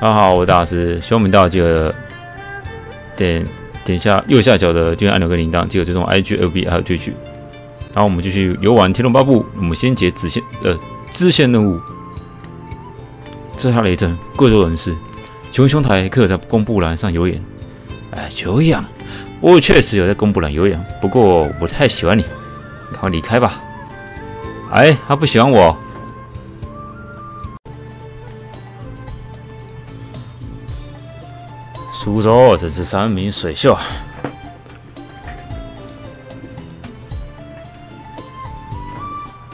大家好，我是大师。喜欢我们大家记得点一下右下角的订阅按钮跟铃铛，记得追踪 IG、LB 还有Twitch。然后我们继续游玩《天龙八部》，我们先解支线任务。这下雷震，贵州人士，请问兄台可有在公布栏上有眼？哎，有眼，我确实有在公布栏有眼，不过我太喜欢你，赶快离开吧。哎，他不喜欢我。 苏州真是山明水秀。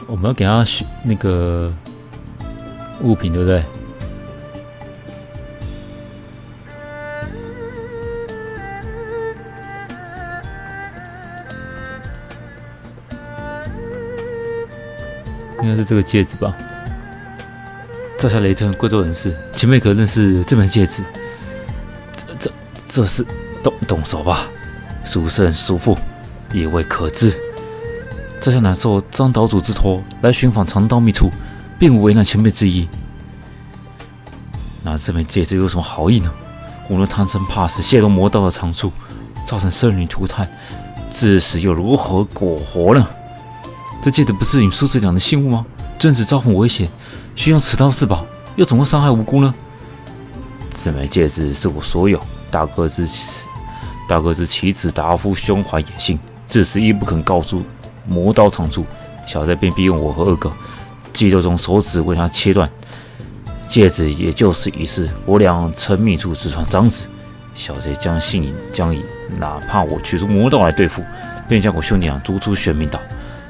我们要给他那个物品，对不对？应该是这个戒指吧？照下雷震，贵州人士，前辈可认识这枚戒指？ 这是动手吧？蜀胜叔父也未可知。这下乃受张岛主之托来寻访藏刀秘处，并无为难前辈之意。那这枚戒指有什么好意呢？无论贪生怕死、泄露魔道的长处，造成生灵涂炭，致死又如何苟活呢？这戒指不是你苏子良的信物吗？尊子遭逢危险，需用此刀自保，又怎会伤害无辜呢？这枚戒指是我所有。 大哥之棋子达夫胸怀野性，至死亦不肯告诉魔刀长处。小寨便逼用我和二哥激斗中手指为他切断戒指，也就是一世。我俩沉迷处直传长子，小寨将信以将疑，哪怕我取出魔刀来对付，便将我兄弟俩逐出玄冥岛，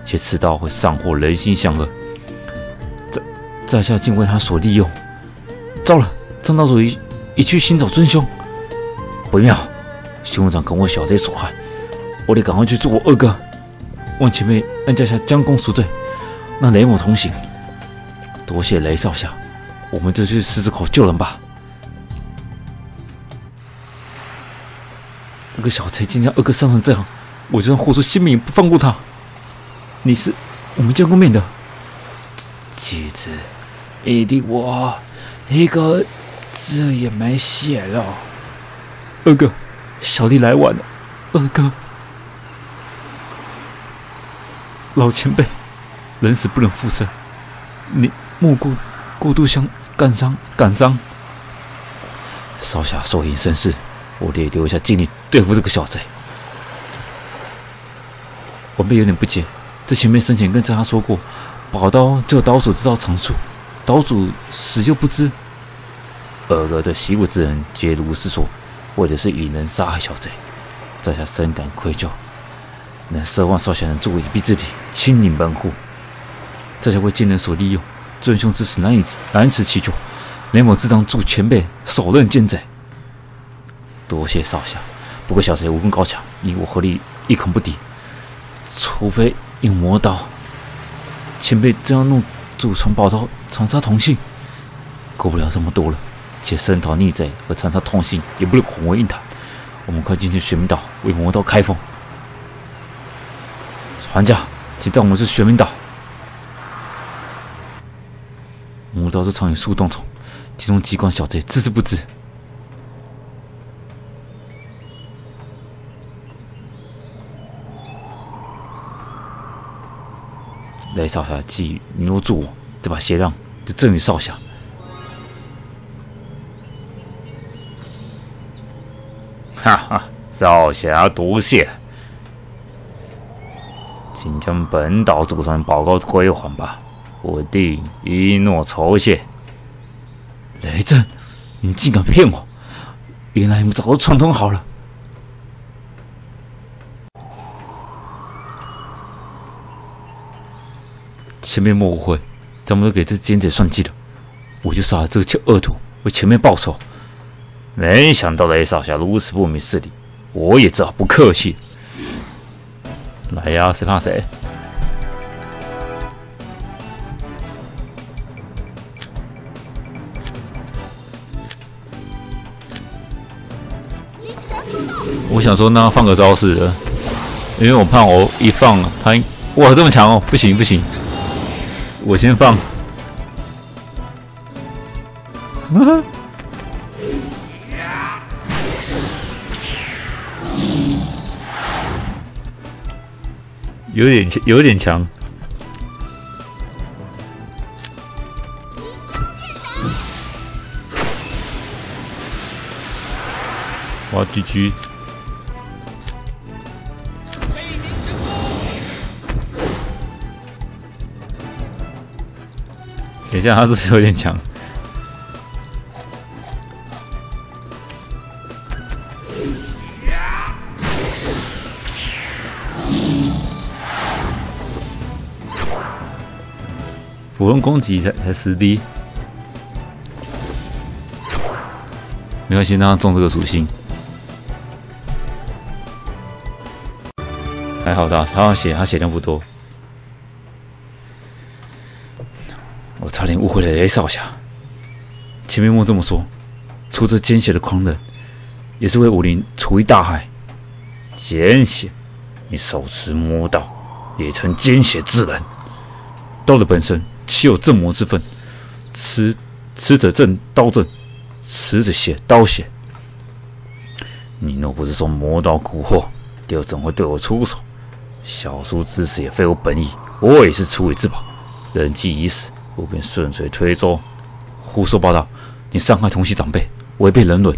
且此道会散祸人心向恶。在下竟为他所利用。糟了，张岛主一去寻找尊兄。 不妙，兄长跟我小贼所害，我得赶快去助我二哥。望前辈按驾下将功赎罪，让雷某同行。多谢雷少侠，我们就去狮子口救人吧。那个小贼竟将二哥伤成这样，我就算豁出性命也不放过他。你是我们见过面的，妻子，一定我一个字也没写了。 二哥，小弟来晚了。二哥，老前辈，人死不能复生，你莫过度感伤。少侠所言甚是，我得留下精力对付这个小贼。晚辈有点不解，这前辈生前跟他说过，宝刀只有岛主知道长处，岛主死又不知。二哥对习武之人皆如是说。 为的是以能杀害小贼，在下深感愧疚，能奢望少侠能助我一臂之力，亲临门户。在下为奸人所利用，尊兄之死难辞其咎。雷某自当助前辈手刃奸贼。多谢少侠，不过小贼武功高强，你我合力亦恐不敌，除非用魔刀。前辈这样弄祖传宝刀，长沙同姓，顾不了这么多了。 且声讨逆贼和残杀同性也不能混为一谈。我们快进去玄冥岛为魔道开封。船家，请带我们去玄冥岛。魔道是藏有数洞虫，其中几管小贼自知不知。雷少侠既留住我，这把鞋让就赠与少侠。 哈哈，少侠多谢，请将本岛祖传宝膏归还吧，我定一诺酬谢。雷震，你竟敢骗我！原来你们早就串通好了。前面莫误会，咱们都给这奸贼算计了，我就杀了这个恶徒，为前面报仇。 没想到雷少侠如此不明事理，我也只好不客气。来呀，谁怕谁？我想说，那放个招式的，因为我怕我一放他，哇，这么强哦，不行不行，我先放。有点强。哇，GG！等一下，他是不是有点强？ 普通攻击才10滴，没关系，让他中这个属性，还好的，他血量不多。我差点误会了雷少侠，前面莫这么说，出这奸血的狂人，也是为武林除一大害。奸血，你手持魔刀，也曾奸血之人，刀的本身。 岂有正魔之分？持者正刀正，持者邪刀邪。你若不是受魔刀蛊惑，又怎会对我出手？小叔之死也非我本意，我也是出于自保。人既已死，我便顺水推舟。胡说八道！你伤害同系长辈，违背人伦，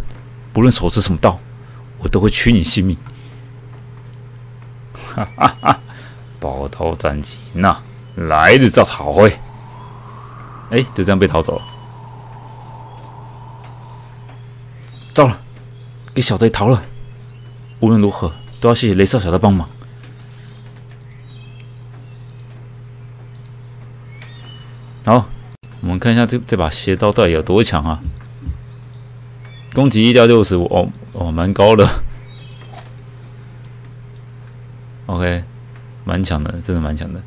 不论手持什么刀，我都会取你性命。哈哈哈！宝刀斩戟呐，来日照讨回。 哎，就这样被逃走了。糟了，给小贼逃了。无论如何，都要谢谢雷少侠的帮忙。好，我们看一下这把斜刀到底有多强啊！攻击1到65，哦，蛮高的。OK， 蛮强的，真的蛮强的。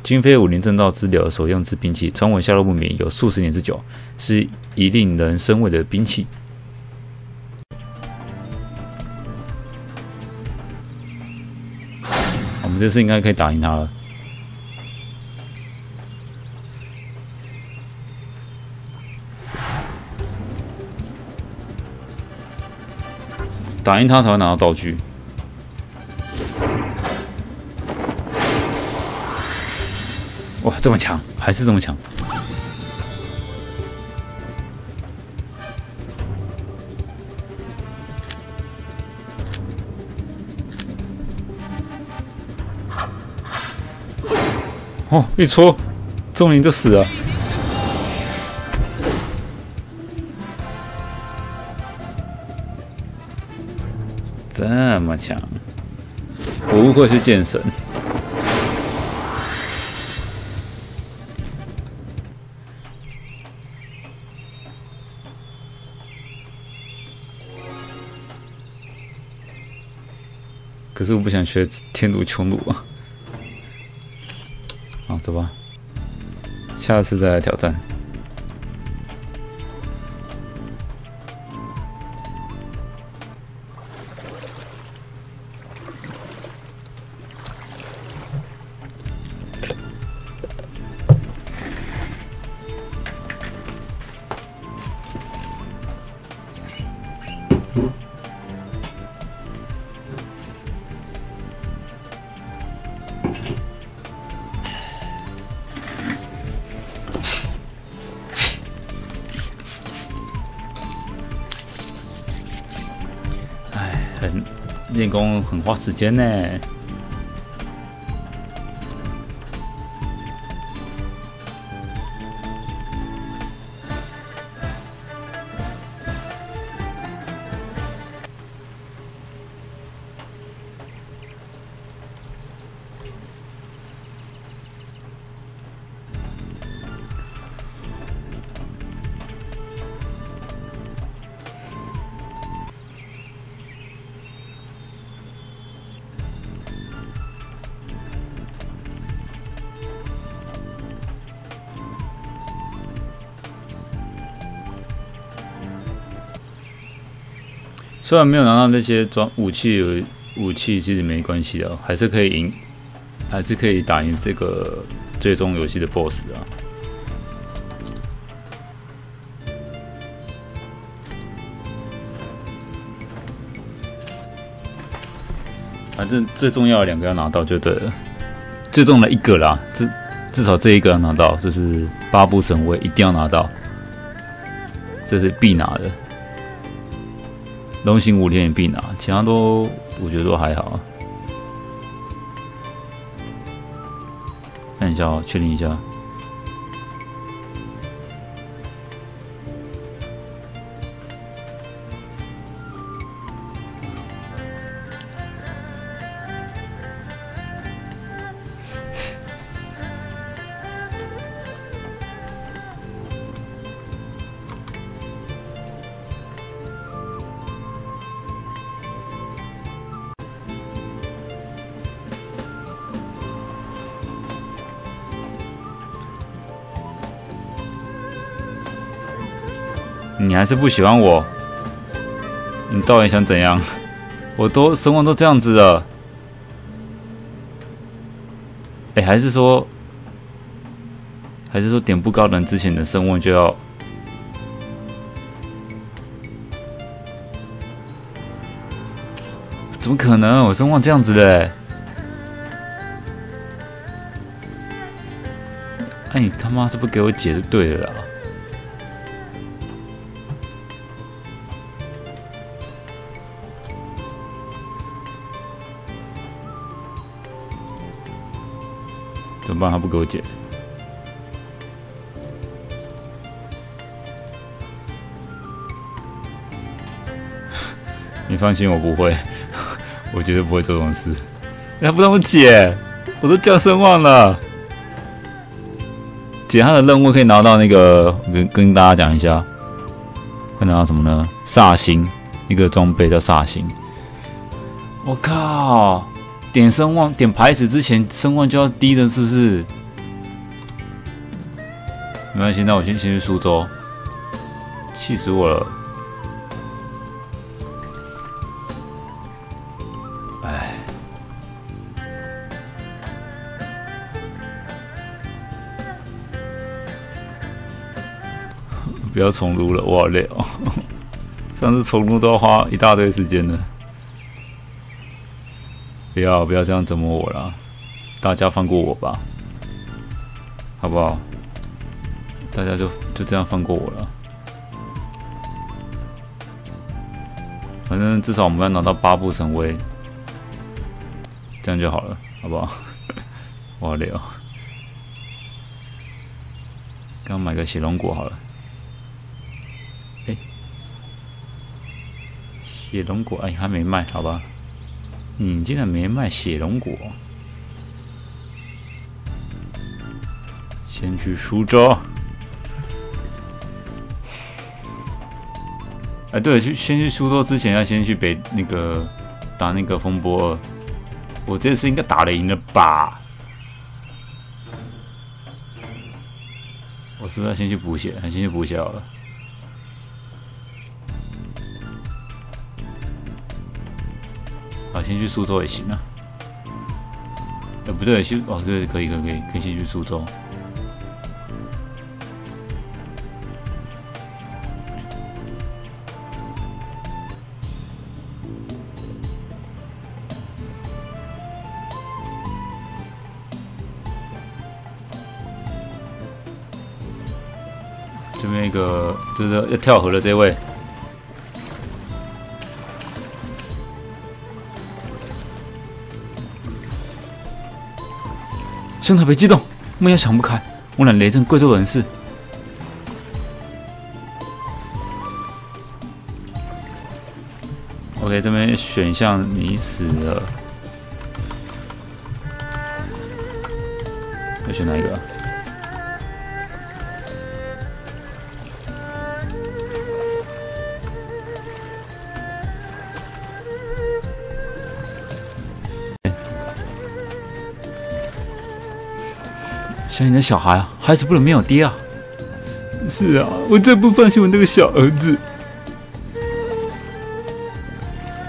今非武林正道之流所用之兵器，传闻下落不明，有数十年之久，是一令人生畏的兵器。我们这次应该可以打赢他了。打赢他才会拿到道具。 哇，这么强，还是这么强！哦，一戳中你就死了。这么强，不愧是剑神。 可是我不想学天毒穹庐啊！好，走吧，下次再来挑战。练功很花时间呢。虽然没有拿到那些装武器，其实没关系的，还是可以赢，还是可以打赢这个最终游戏的 BOSS 啊！反正最重要的2个要拿到就对了。最重的一个啦，至少这一个要拿到，这是八部神位一定要拿到，这是必拿的。龙行五天也必拿，其他都我觉得都还好啊。看一下哦，确定一下。你还是不喜欢我？你到底想怎样？我都声望都这样子了。哎，还是说点不高人之前的声望就要？怎么可能？我声望这样子的欸。哎，你他妈是不给我解就对了啦。 怎么办？他不给我解。你放心，我不会，我绝对不会做这种事。你还不让我解，我都叫声望了。解他的任务可以拿到那个，跟大家讲一下，会拿到什么呢？煞星，一个装备叫煞星。我靠！ 点声望，点牌子之前声望就要低的，是不是？没关系，那我先去苏州，气死我了！哎，不要重撸了，我好累哦。上次重撸都要花一大堆时间了。 不要这样折磨我啦！大家放过我吧，好不好？大家就这样放过我了。反正至少我们要拿到八部神威，这样就好了，好不好？我好累哦。刚买个血龙果好了。哎，血龙果哎还没卖，好吧？ 你竟然没卖血龙果！先去苏州。哎，对，先去苏州之前要先去打那个风波2。我这次应该打得赢了吧？我是不是要先去补血？先去补血好了。 先去苏州也行啊。哎，不对，哦，对，可以先去苏州。这边一个就是要跳河的这位。 兄台别激动，莫要想不开，我乃雷震贵州人士。OK， 这边选项你死了，要选哪一个啊？想你的小孩啊，孩子不能没有爹啊！是啊，我最不放心我那个小儿子。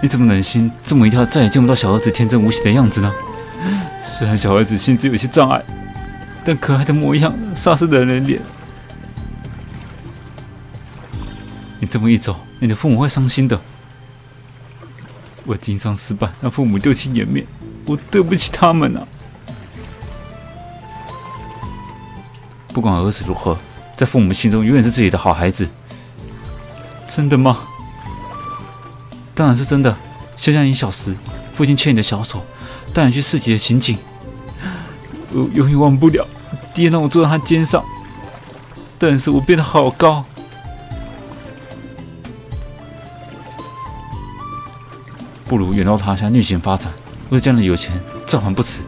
你怎么忍心这么一跳，再也见不到小儿子天真无邪的样子呢？虽然小儿子心智有些障碍，但可爱的模样，煞是惹人怜。你这么一走，你的父母会伤心的。我经商失败，让父母丢弃颜面，我对不起他们啊！不管儿子如何，在父母心中永远是自己的好孩子。真的吗？当然是真的。想想你小时，父亲牵你的小手，带你去市集的情景，我永远忘不了。爹让我坐在他肩上，但是我变得好高。不如远到他乡逆行发展，为将来有钱，造反不迟。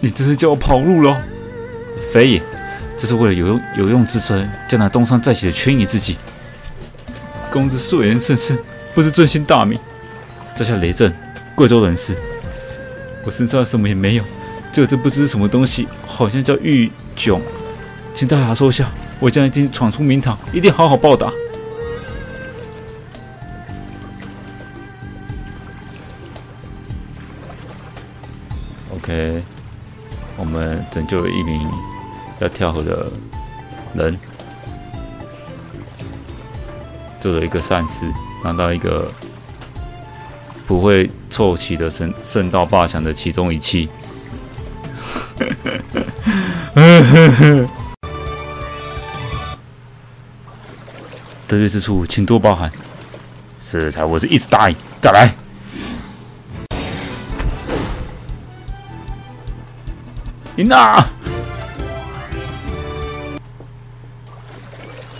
你这是叫我跑路了？非也，这是为了有用之身，将来东山再起的圈一自己。公子素颜甚盛，不知尊姓大名。在下雷震，贵州人士。我身上什么也没有，就这不知是什么东西，好像叫玉炯，请大侠收下。我将来今闯出名堂，一定好好报答。OK， 我们拯救了一名要跳河的人，做了一个善事，拿到一个不会凑齐的圣道霸强的其中一器。得罪之处，请多包涵。是才，我是一直答应，再来。赢啦！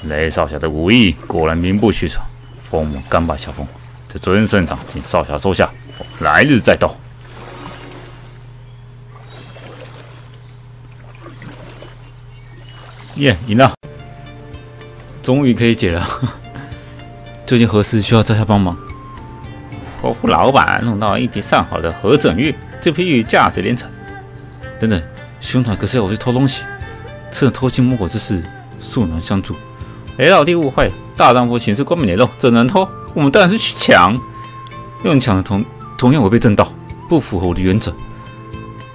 雷少侠的武艺果然名不虚传，封魔甘拜下风。这尊胜场，请少侠收下，来日再斗。耶，赢了！终于可以解了。最近何事需要在下帮忙？我胡老板弄到一批上好的合整玉，这批玉价值连城。等等，兄长可是要我去偷东西，趁偷鸡摸狗之事，素难相助。雷老弟误会，大丈夫行事光明磊落，怎能偷？我们当然是去抢，用抢的同样违背正道，不符合我的原则。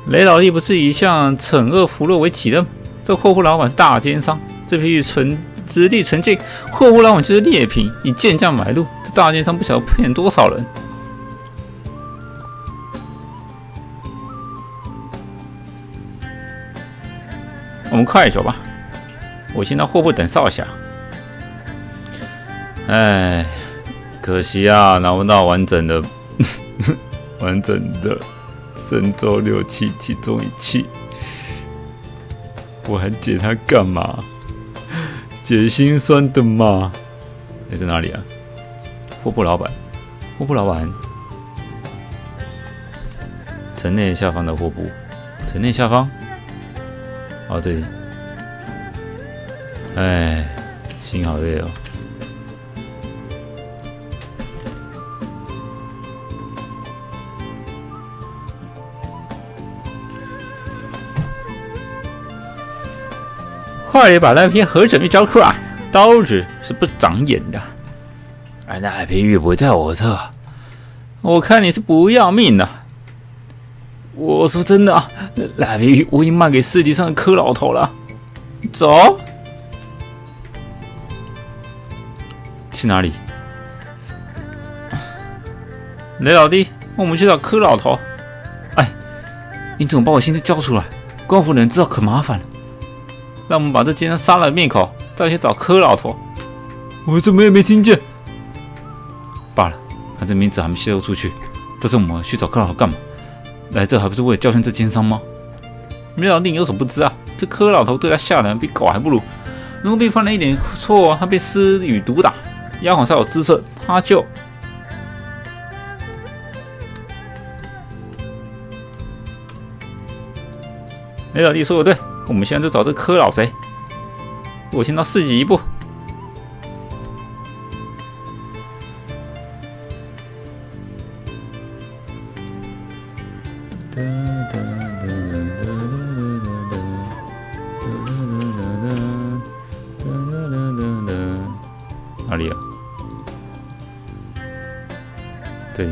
雷老弟不是一向惩恶扶弱为己任？这霍夫老板是大奸商，这批玉纯质地纯净，霍夫老板就是劣品，以贱价买入。这大奸商不晓得骗多少人。我们快走吧，我先到霍夫等少侠。哎，可惜啊，拿不到完整的完整的神州六气其中一气。我还解它干嘛？解心酸的嘛。在哪里啊？霍布老板，霍布老板，城内下方的霍布，城内下方。哦，这里。哎，心好累哦。快点把那批合整玉交出来！刀子是不长眼的。哎，那批玉不在我这，我看你是不要命了。我说真的啊，那批玉我已经卖给市集上的柯老头了。走，去哪里？雷老弟，我们去找柯老头。哎，你怎么把我心思交出来？官府人知道可麻烦了。让我们把这奸商杀了灭口，再去找柯老头。我怎么也没听见？罢了，反正名字还没泄露出去。但是我们去找柯老头干嘛？来这还不是为了教训这奸商吗？雷老弟，你有所不知啊，这柯老头对他下人比狗还不如。如果被犯了一点错，他被施与毒打，押往少有姿色，他就……雷老弟说的对。我们现在就找这柯老贼，我先到市集一步。哪里啊？对。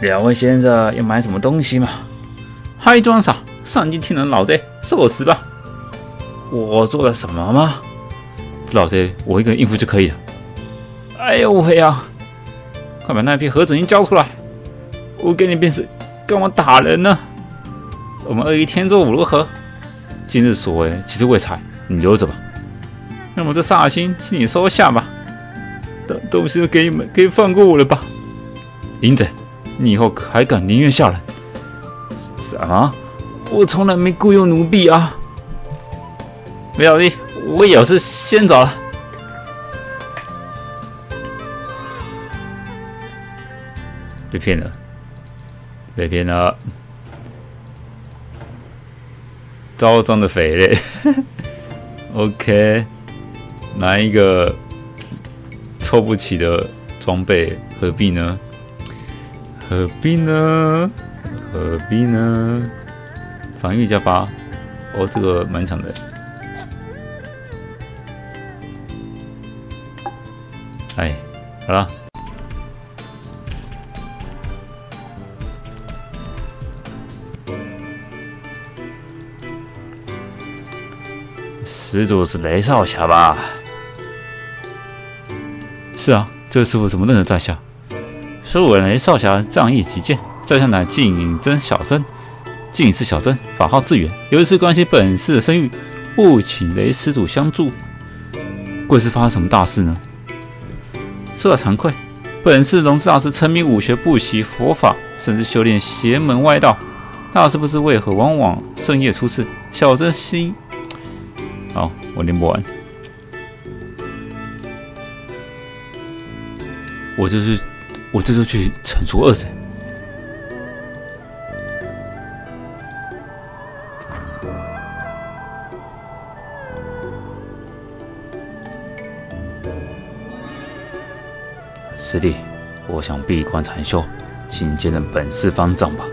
两位先生要买什么东西吗？还装傻！上京听人老贼，受死吧！我做了什么吗？这老贼我一个人应付就可以了。哎呦喂呀！快把那批合整玉交出来！我给你便是干嘛打人呢？我们21天作五如何？”今日所为，其实未采，你留着吧。那么这煞星，请你收下吧。东西都给你们，可以放过我了吧？淫贼，你以后还敢宁愿下人？什么？我从来没雇佣奴婢啊！梅老弟，我有事先走了。被骗了，被骗了！嚣张的匪类，OK， 拿一个凑不起的装备，何必呢？何必呢？何必呢？防御加8，哦，这个蛮强的。哎，好了。始祖是雷少侠吧？是啊，这师傅怎么认得在下？说我雷少侠仗义急见，在下乃季隐真小僧，季隐是小僧，法号志远。由于是关系本市的声誉，务请雷施主相助。贵是发生什么大事呢？说来惭愧，本市龙之大师沉迷武学，不习佛法，甚至修炼邪门歪道。大师不知为何往往深夜出事，小僧心。好，我念不完，我这就去惩处恶贼。师弟，我想闭关禅修，请接任本寺方丈吧。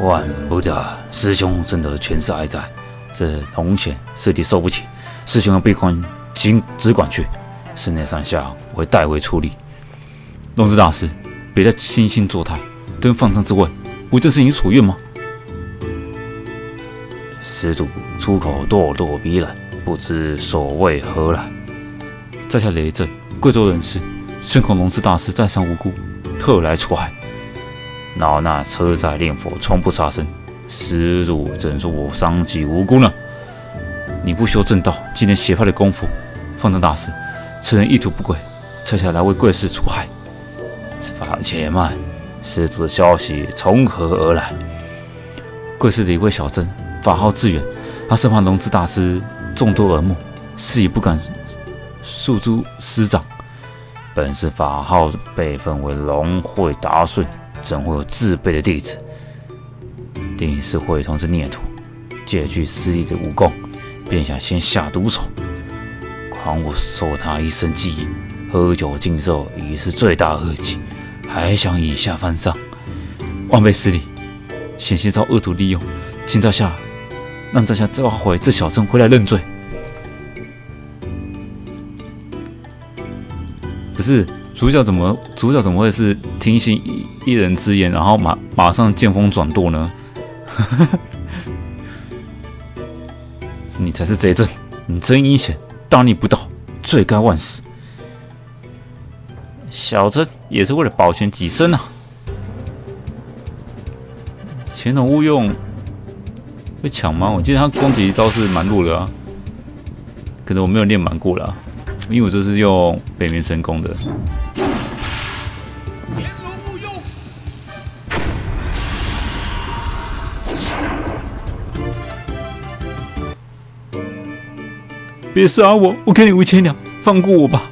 万不得，师兄真的全是哀哉。这龙涎师弟受不起，师兄要闭关，请只管去。室内上下我会代为处理。龙之大师，别再惺惺作态，登方丈之位，不正是你所愿吗？施主出口咄咄逼人，不知所谓何来。在下雷震，贵州人士，深恐龙之大师在商无辜，特来除害。老衲车载炼佛，从不杀生。施主怎说我伤及无辜呢？你不修正道，竟连邪派的功夫。方丈大师，此人意图不轨，撤下来为贵师除害。且慢，施主的消息从何而来？贵师的一位小僧，法号志远，他身旁龙之大师众多耳目，是以不敢诉诸师长。本是法号被分为龙会达顺，怎会有自备的弟子？定是会同之孽徒，借据师弟的武功，便想先下毒手。狂我受他一身记忆，喝酒尽寿已是罪大恶极，还想以下犯上，万倍师弟，险些遭恶徒利用，请在下让在下抓回这小僧回来认罪。不是主角怎么会是听信一人之言，然后马上见风转舵呢？你才是贼人，你真阴险，大逆不道，罪该万死。小僧也是为了保全己身啊！潜龙勿用，会抢吗？我记得他攻击招是蛮弱的啊，可能我没有练蛮过了啊，因为我这是用北冥神功的。别杀我！我给你5000两，放过我吧！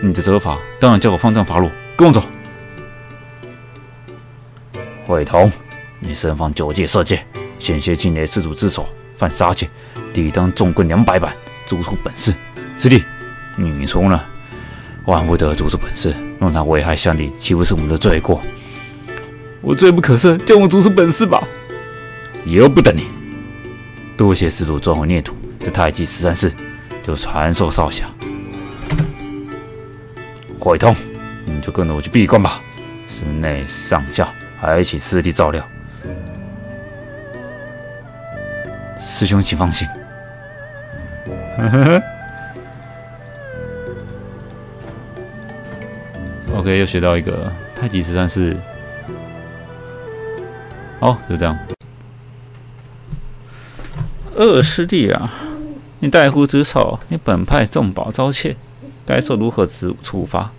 你的责罚当然交给方丈发落。跟我走。慧童，你身犯9戒色戒，险些竟雷施主之手，犯杀戒，理当重棍200板，逐出本寺。师弟，你说呢？万不得逐出本寺，让他危害乡里，岂不是我们的罪过？我罪不可赦，叫我逐出本寺吧！由不得你！多谢施主转回念土。这太极13式就传授少侠。鬼通，你就跟着我去闭关吧。室内上下还请师弟照料。师兄请放心。OK， 又学到一个太极13式好，就这样。二师弟啊，你带虎子草，你本派重宝遭窃，该说如何处罚？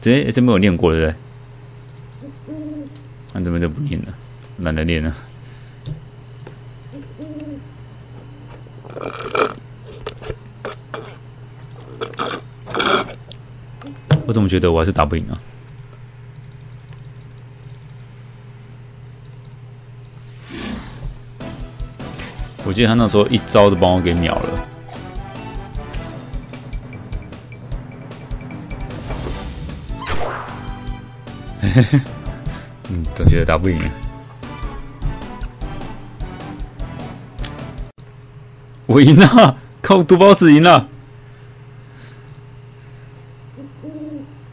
这没有念过，对不对？那这边就不念了，懒得念了。 我怎么觉得我还是打不赢啊？我记得他那时候一招就帮我给秒了。嘿嘿，总觉得打不赢。我赢了，靠毒包子赢了。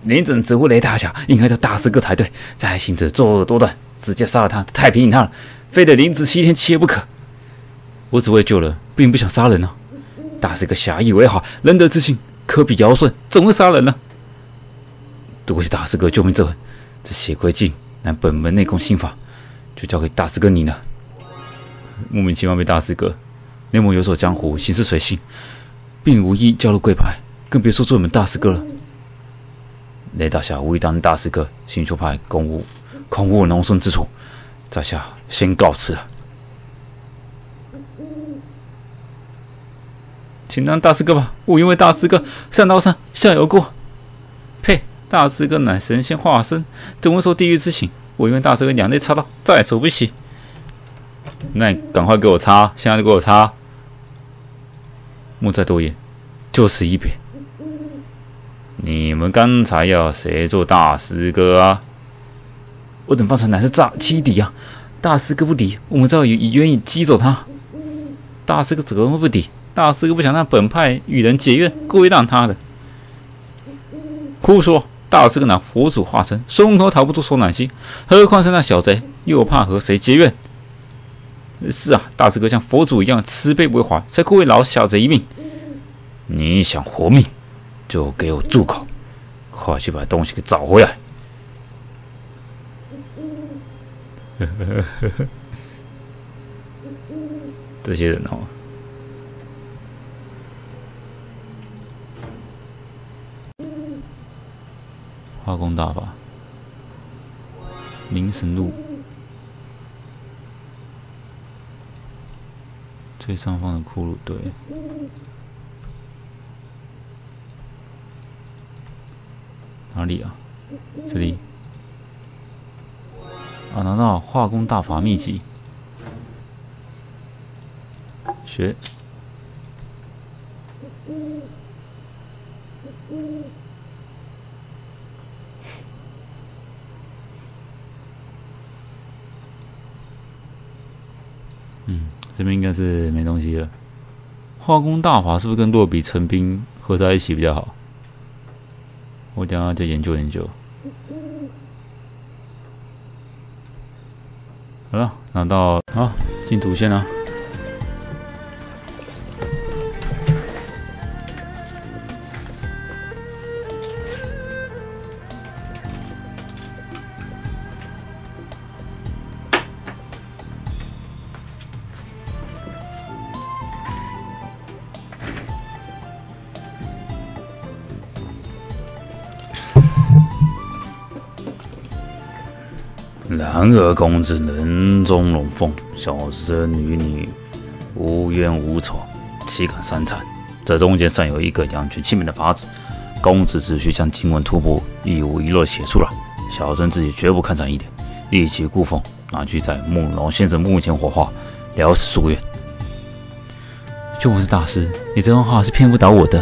林准直呼雷大侠应该叫大师哥才对，在行者作恶多端，直接杀了他，太平赢他了，非得林子7天7夜不可。我只为救人，并不想杀人啊。大师哥侠义为好，仁德之心，可比尧舜，怎会杀人呢？多谢大师哥救命之恩，这血亏镜乃本门内功心法，就交给大师哥你了。莫名其妙被大师哥，内蒙游走江湖，行事随性，并无意加入贵派，更别说做你们大师哥了。 雷大侠无意当大师哥，星球派空无我农村之处，在下先告辞了。请当大师哥吧，勿因为大师哥上刀山下油锅。呸！大师哥乃神仙化身，怎会受地狱之刑？我因为大师哥2肋插刀，在所不惜。那你赶快给我插，现在就给我插！莫再多言，就此一别。 你们刚才要谁做大师哥啊？我等方才乃是欺敌啊！大师哥不敌，我们只好愿意击走他。大师哥怎么会不敌？大师哥不想让本派与人结怨，故意让他的。胡说！大师哥乃佛祖化身，孙悟空逃不出手掌心，何况是那小贼，又怕和谁结怨？是啊，大师哥像佛祖一样慈悲为怀，才故意饶小贼一命。你想活命？ 就给我住口！快去把东西给找回来！这些人哦，化功大法，凝神录，最上方的骷髅堆。 哪里啊？这里啊！拿到化功大法秘籍，学。这边应该是没东西了。化功大法是不是跟落笔成冰合在一起比较好？ 我等下再研究研究。好了，拿到啊，进图先啊。男儿公子人中龙凤，小生与你无冤无仇，岂敢擅长？这中间尚有一个两全其美的法子，公子只需将经文图谱一五一六写出来，小生自己绝不看上一点，立即雇风拿去在慕容先生墓前火化，了此夙愿。就我是大师，你这番话是骗不倒我的。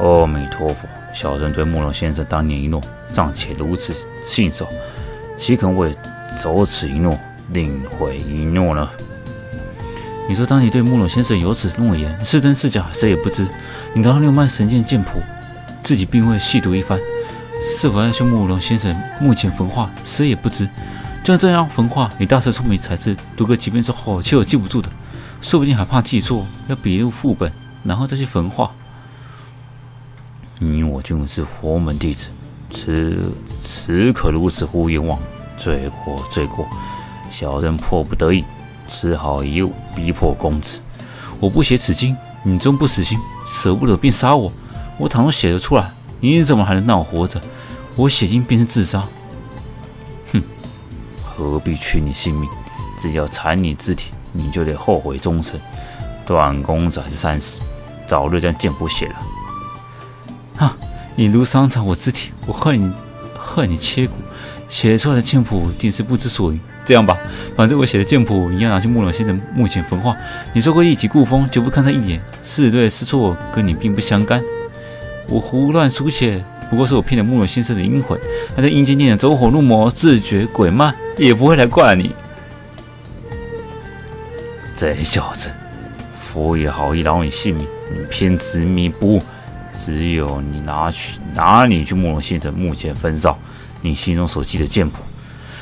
阿弥陀佛，小生对慕容先生当年一诺尚且如此信守。 岂肯为走此一诺，另毁一诺呢？你说，当你对慕容先生有此诺言，是真是假，谁也不知。你拿到六脉神剑剑谱，自己并未细读一番，是否要去慕容先生墓前焚化，谁也不知。就这样焚化，你大师聪明才智，读个几遍之后，岂有记不住的？说不定还怕记错，要笔录副本，然后再去焚化。你我均是佛门弟子。 此可如此呼冤枉，罪过罪过！小人迫不得已，只好以武逼迫公子。我不写此经，你终不死心，舍不得便杀我。我倘若写得出来，你怎么还能让我活着？我写经便是自杀。哼，何必取你性命？只要残你肢体，你就得后悔终生。段公子还是30，早就将剑谱写了。啊！你如伤残我肢体，我恨你切骨。写出来的剑谱定是不知所云。这样吧，反正我写的剑谱，你要拿去慕容先生墓前焚化。你受过一己故风，绝不看上一眼。是对是错，跟你并不相干。我胡乱书写，不过是我骗了慕容先生的阴魂。他在阴间念的走火入魔、自觉鬼骂，也不会来怪你。这小子，佛也好意饶你性命，你偏执迷不悟。只有你拿你去慕容先生墓前焚烧。你心中所记的剑谱，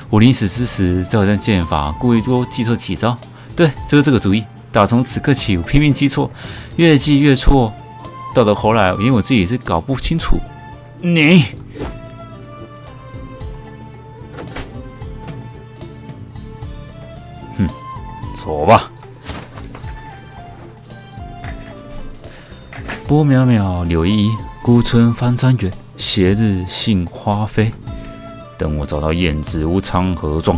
我临死之时，照着剑法故意多记错几招。对，就是这个主意。打从此刻起，我拼命记错，越记越错，到头来连我自己也是搞不清楚。你，哼，走吧。波渺渺，柳依依，孤村翻山远，斜日杏花飞。等我找到燕子屋昌河庄，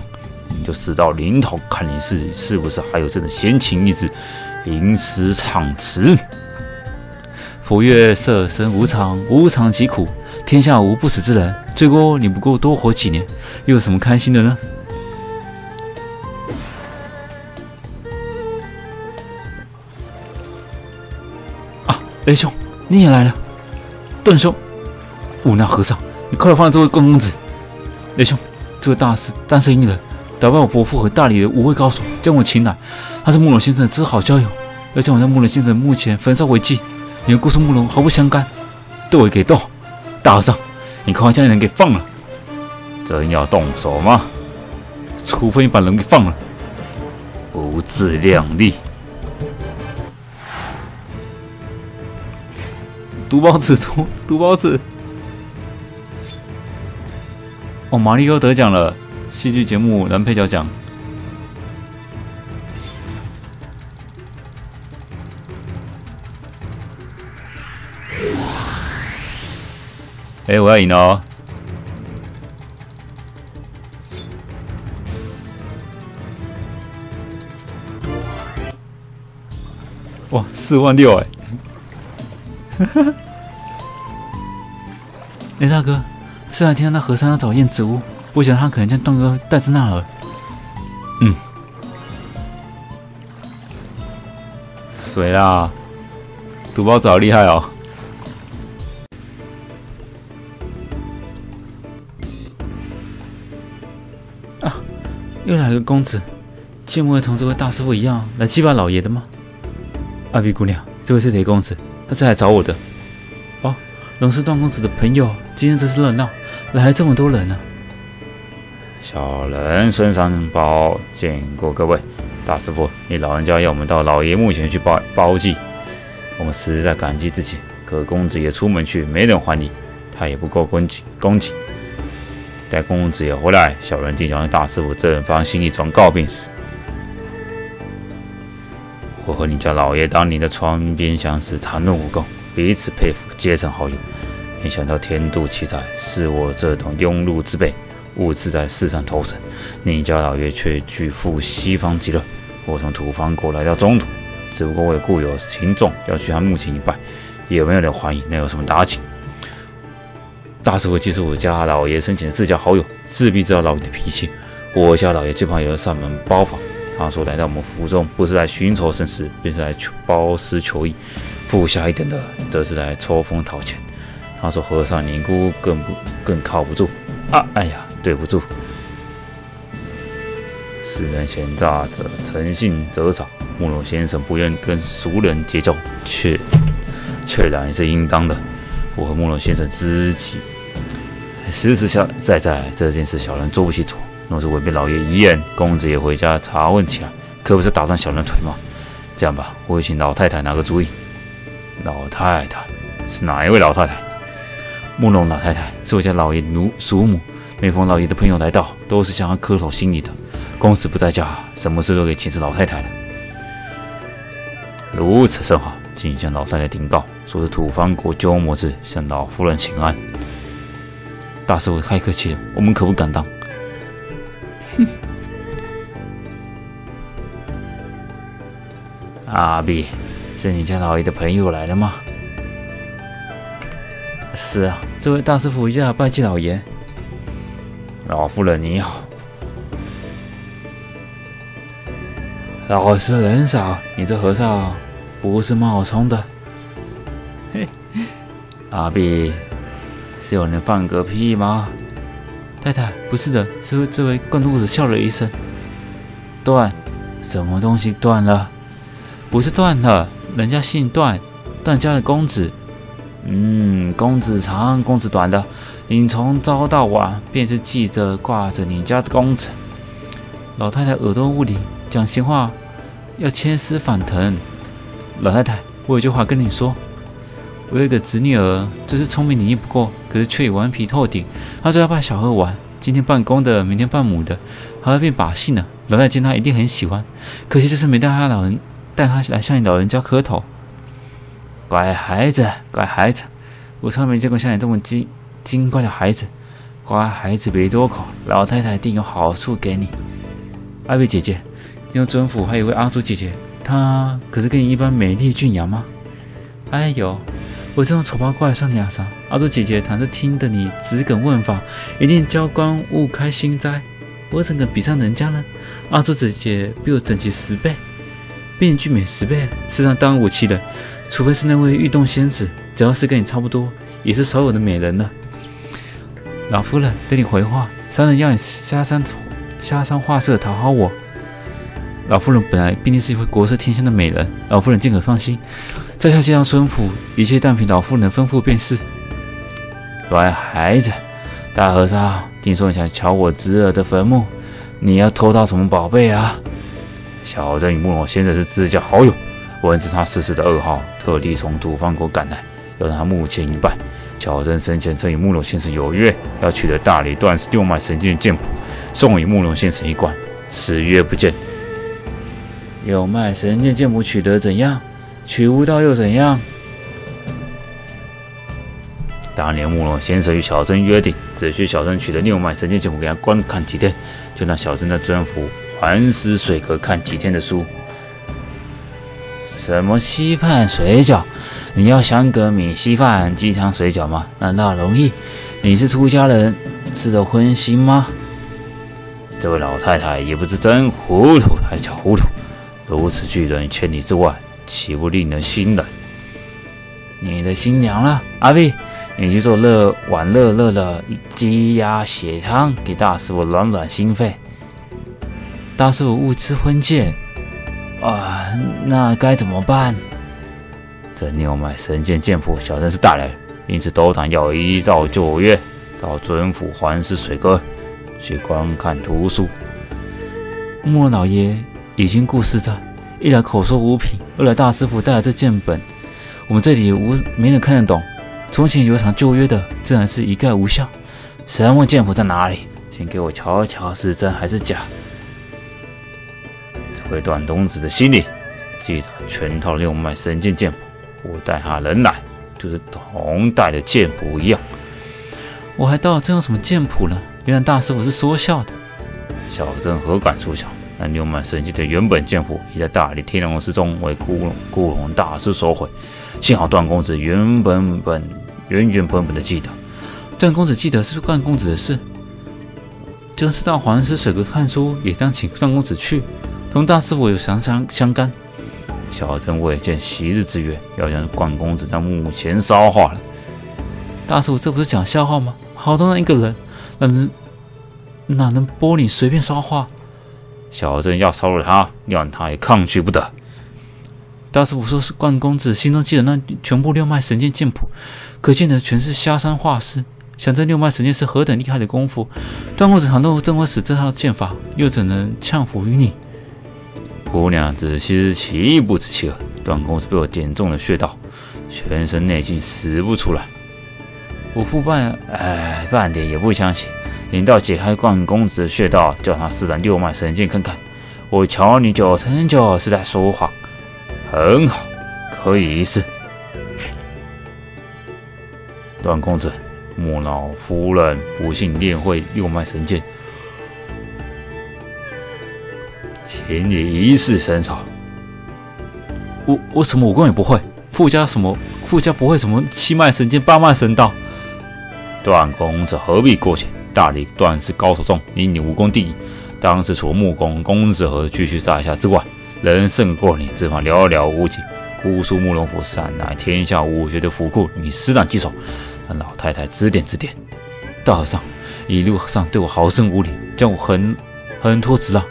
你就死到临头，看你是不是还有这种闲情逸致，吟诗唱词。佛曰：色身无常，无常即苦，天下无不死之人。最多你不过多活几年，又有什么开心的呢？啊，雷兄，你也来了！段兄，兀那和尚，你快放这位公子！雷兄，这位大师单身一人，打败我伯父和大理的五位高手，将我擒来。他是慕容先生的知好交友，要将我在慕容先生墓前焚烧为祭，你和姑苏慕容毫不相干，斗也给斗。大和尚，你快快将人给放了！真要动手吗？除非你把人给放了，不自量力！毒包子！哦，马里欧得奖了，戏剧节目男配角奖。哎，我要赢了哦！哇，4万6哎！哎，大哥。是来听到那和尚要找燕子屋，我想他可能将段哥带至那儿。嗯，水啦，毒包子好厉害哦！啊，又来个公子，切莫同这位大师傅一样来祭拜老爷的吗？阿碧姑娘，这位是雷公子，他是来找我的。哦，龙是段公子的朋友，今天真是热闹。来了这么多人呢、啊！小人孙三包见过各位，大师傅，你老人家要我们到老爷墓前去包祭，我们实在感激自己。可公子也出门去，没人还你，他也不够恭敬。待公子也回来，小人定要让大师傅正方心意转告病死。我和你家老爷当年的窗边相识，谈论武功，彼此佩服，结成好友。没想到天妒奇才，是我这种庸碌之辈，兀自在世上投身。你家老爷却拒赴西方极乐，我从土方国来到中土，只不过为故友情重，要去他墓前一拜，也没有人怀疑，那有什么打紧？大师傅既是我家老爷生前的至交好友，自必知道老爷的脾气。我家老爷最怕有上门包法，他说来到我们府中，不是来寻仇生死，便是来包施求义；富下一等的，则是来抽风讨钱。他说：“和尚尼姑更靠不住啊！哎呀，对不住，世人闲杂者诚信者少。慕容先生不愿跟俗人结交，确然是应当的。我和慕容先生知己，实实在在这件事，小人做不起主。若是违背老爷遗言，公子也回家查问起来，可不是打断小人腿吗？这样吧，我请老太太拿个主意。老太太是哪一位老太太？”慕容老太太是我家老爷的叔母，每逢老爷的朋友来到，都是向他磕头行礼的。公子不在家，什么事都给请示老太太了。如此甚好，请向老太太禀告，说是土方国鸠摩智向老夫人请安。大师傅太客气了，我们可不敢当。哼！阿碧，是你家老爷的朋友来了吗？是啊，这位大师傅一下拜见老爷。老夫人你好。 老师人少，你这和尚不是冒充的。嘿，阿碧，是有人放个屁吗？太太，不是的，是这位灌肚子笑了一声。断，什么东西断了？不是断了，人家姓段，段家的公子。公子长，公子短的，你从朝到晚便是记着挂着你家的公子。老太太耳朵雾里。 讲闲话要牵丝反腾，老太太，我有句话跟你说，我有个侄女儿，就是聪明伶俐不过，可是却也顽皮透顶。她最爱怕小孩玩，今天扮公的，明天扮母的，还会变把戏呢。老太太见她一定很喜欢，可惜这次没带她来向你老人家磕头。乖孩子，乖孩子，我从来没见过像你这么精乖的孩子。乖孩子，别多口，老太太一定有好处给你。阿碧姐姐。 要尊府还有位阿珠姐姐，她可是跟你一般美丽俊雅吗？哎呦，我这种丑八怪算俩啥？阿珠姐姐倘是听得你只梗问法，一定教官误开心哉。我怎敢比上人家呢？阿珠姐姐比我整齐10倍，比你俊美10倍，世上当然无奇人。除非是那位玉洞仙子，只要是跟你差不多，也是少有的美人了。老夫人对你回话，商人要你下山画舍讨好我。 老夫人本来必定是一位国色天香的美人，老夫人尽可放心。在下接到孙府，一切但凭老夫人的吩咐便是。乖孩子，大和尚，听说你想瞧我侄儿的坟墓，你要偷到什么宝贝啊？小人与慕容先生是自家好友，闻知他逝世的噩耗，特地从土方国赶来，要让他目前一拜。小人生前曾与慕容先生有约，要取得大理段氏六脉神剑的剑谱，送与慕容先生一关。此约不见。 有脉神剑剑谱取得怎样？取无到又怎样？当年慕容先生与小僧约定，只需小僧取得六脉神剑剑谱给他观看几天，就让小僧在尊府寒食水阁看几天的书。什么稀饭水饺？你要想个米稀饭、鸡汤水饺吗？那容易。你是出家人，吃得荤腥吗？这位老太太也不知真糊涂还是假糊涂。 如此巨人，千里之外，岂不令人心冷？你的新娘了，阿碧，你去做热的鸡鸭血汤，给大师傅暖暖心肺。大师傅误吃婚戒，啊，那该怎么办？这六脉神剑剑谱，小僧是带来的，因此斗胆要依照旧约，到尊府环视水阁去观看图书。慕容老爷。 已经故事在，一来口说无凭，二来大师傅带来这剑本，我们这里没人看得懂。从前有场旧约的，自然是一概无效。什么剑谱在哪里？请给我瞧一瞧，是真还是假？这位段冬子的心里记着全套六脉神剑剑谱，我带他人来，就是同带的剑谱一样。我还道这用什么剑谱呢？原来大师傅是说笑的，小僧何敢说笑？ 那六脉神剑的原本剑谱也在大理天龙寺中为孤龙大师所毁，幸好段公子原本的记得。段公子记得是段公子的事，就是到黄师水阁看书，也当请段公子去，同大师傅有相干。小僧未见昔日之约，要将段公子在墓前烧化了。大师傅这不是讲笑话吗？好端端一个人，哪能玻璃随便烧化？ 小僧要烧了他，让他也抗拒不得。大师傅说是段公子心中记得那全部六脉神剑剑谱，可见的全是瞎三画四。想这六脉神剑是何等厉害的功夫，段公子倘若真会使这套剑法，又怎能呛服于你？姑娘只知其一不知其二，段公子被我点中了穴道，全身内劲使不出来。我父半点也不相信，领到解开冠公子的穴道，叫他施展六脉神剑看看。我瞧你99%是在说谎。很好，可以一试。段公子，木老夫人不幸练会六脉神剑，请你一试身手。我什么武功也不会，附加不会什么7脉神剑、8脉神道。段公子何必过谦？大理段是高手中，以你武功第一，当时除木工公子和区区在下之外，人胜过你只怕寥寥无几。姑苏慕容府散乃天下武学的府库，你施展技手，让老太太指点指点。大和尚一路上对我好生无礼，将我横拖直绕，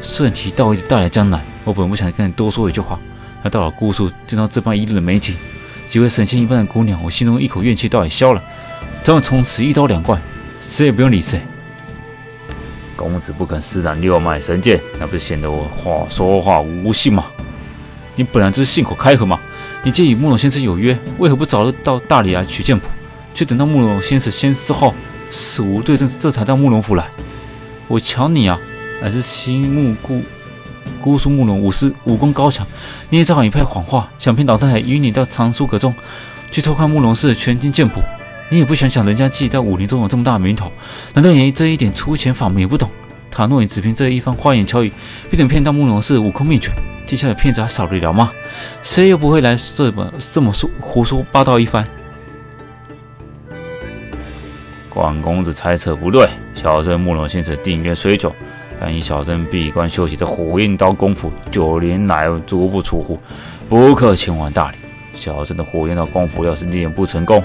顺其道义带来江南。我本不想跟你多说一句话，那到了姑苏，见到这般一路的美景，几位神仙一般的姑娘，我心中一口怨气倒也消了。他们从此一刀两断，谁也不用理谁。公子不肯施展六脉神剑，那不是显得我说话无信吗？你本来就是信口开河嘛！你既与慕容先生有约，为何不早日到大理来取剑谱，却等到慕容先生仙逝之后，死无对证，这才到慕容府来？我瞧你啊，乃是姑苏慕容武功高强，捏造一派谎话，想骗老太太与你到藏书阁中去偷看慕容氏的全经剑谱。你也不想想，人家既在武林中有这么大的名头，难道连这一点粗浅法门也不懂？倘若你只凭这一番花言巧语，必定骗到慕容氏的武功秘诀，天下的骗子还少得了吗？谁又不会来这么说胡说八道一番？管公子猜测不对，小生慕容先生订约虽久，但以小生闭关休息这火焰刀功夫，9年来足不出户，不可前往大理。小生的火焰刀功夫要是练不成功，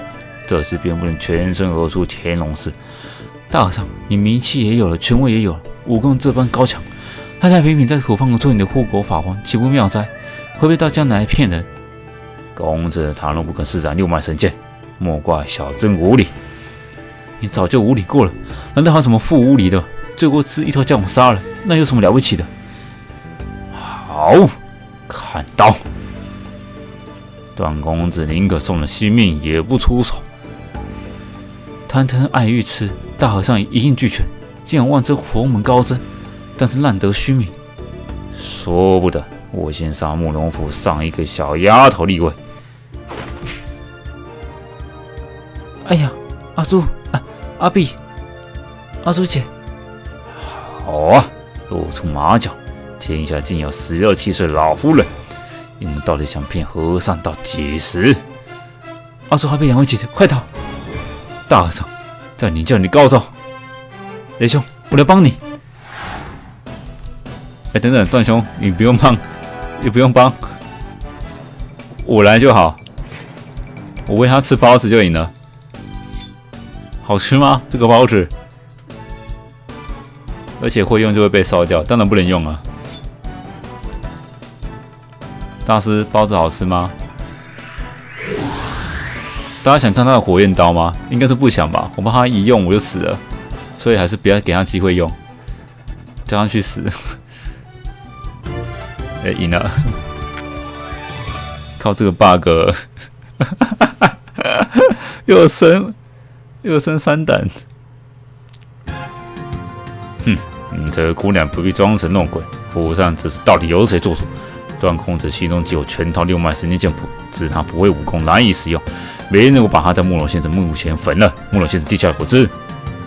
这次便不能全身而出乾隆寺。大和尚，你名气也有了，权威也有了，武功这般高强，太太频频在土方做你的护国法皇，岂不妙哉？会不会到江南来骗人？公子倘若不肯施展六脉神剑，莫怪小僧无礼。你早就无礼过了，难道还有什么负无礼的？最过是一头将我杀了，那有什么了不起的？好，看刀！段公子宁可送了性命，也不出手。贪嗔爱欲痴，大和尚一应俱全，竟然妄称佛门高僧，但是烂得虚名。说不得，我先杀慕容府上一个小丫头立位。哎呀，阿珠姐，好啊，露出马脚！天下竟有16、17岁老夫人，你们到底想骗和尚到几时？阿珠还被两位姐姐，快逃！大和尚，在你叫你高招，雷兄，我来帮你。哎，等等，段兄，你不用帮，也不用帮，我来就好。我喂他吃包子就赢了。好吃吗？这个包子？而且会用就会被烧掉，当然不能用啊。大师，包子好吃吗？大家想看他的火焰刀吗？应该是不想吧，我怕他一用我就死了，所以还是不要给他机会用，叫他去死。哎、欸，赢了！靠这个 bug， 又生3胆。哼，你这个姑娘不必装神弄鬼，府上只是到底由谁做主？段公子心中只有全套6脉神剑谱，只是他不会武功，难以使用。没人能够把他在慕容先生墓前焚了。慕容先生地下有知，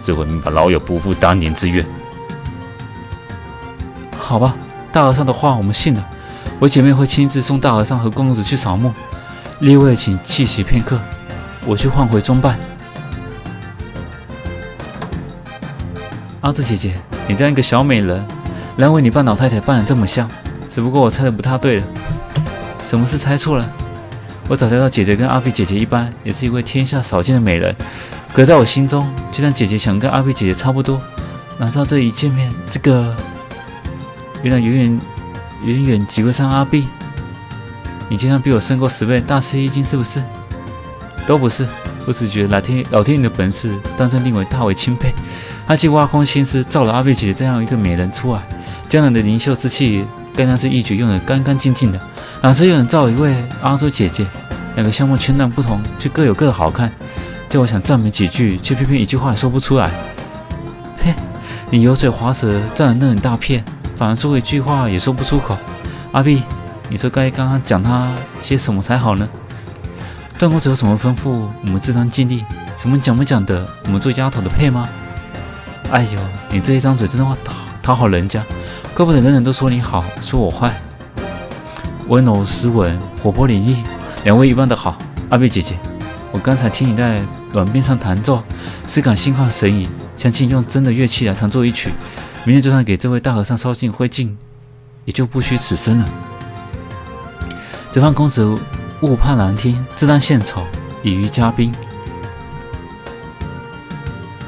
自会明白老友不负当年之约。好吧，大和尚的话我们信了。我姐妹会亲自送大和尚和公子去扫墓。列位请憩息片刻，我去换回装扮。阿紫姐姐，你这样一个小美人，难为你扮老太太扮得这么像。只不过我猜的不太对了，什么是猜错了？我早料到姐姐跟阿碧姐姐一般，也是一位天下少见的美人。可在我心中，就像姐姐想跟阿碧姐姐差不多。哪知道这一见面，这个原来远远及不上阿碧。你竟然比我身高10倍，大吃一惊是不是？都不是，我只觉得老天爷的本事，当真令我大为钦佩。他既挖空心思造了阿碧姐姐这样一个美人出来，江南的灵秀之气。该当是一举用得干干净净的，哪知又能造一位阿珠姐姐？两个相貌千然不同，却各有各的好看。叫我想赞美几句，却偏偏一句话也说不出来。你油嘴滑舌占了那很大片，反而说一句话也说不出口。阿碧，你说该刚刚讲他些什么才好呢？段公子有什么吩咐，我们自当尽力。什么讲不讲的，我们做丫头的配吗？哎呦，你这一张嘴真的话讨好人家，怪不得人人都说你好，说我坏。温柔斯文，活泼伶俐，两位一般的好。阿碧姐姐，我刚才听你在软鞭上弹奏，实感心旷神怡。相信用真的乐器来弹奏一曲，明天就算给这位大和尚烧尽灰烬，也就不虚此生了。只盼公子误判难听，自当献丑，以娱嘉宾。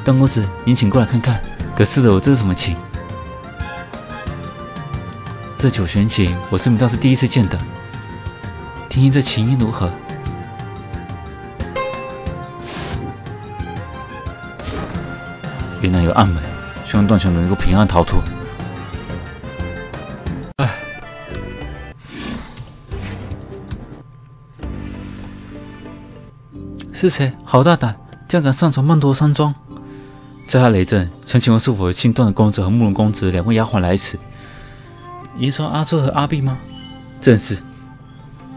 段公子，您请过来看看，可是的，我这是什么琴？这九弦琴，我师母倒是第一次见的。听听这琴音如何？原来有暗门，希望段兄能够平安逃脱。哎，是谁？好大胆，竟敢上闯曼陀山庄！在下雷震，想请问是否姓段的公子和慕容公子两位丫鬟来此？你是说阿朱和阿碧吗？正是。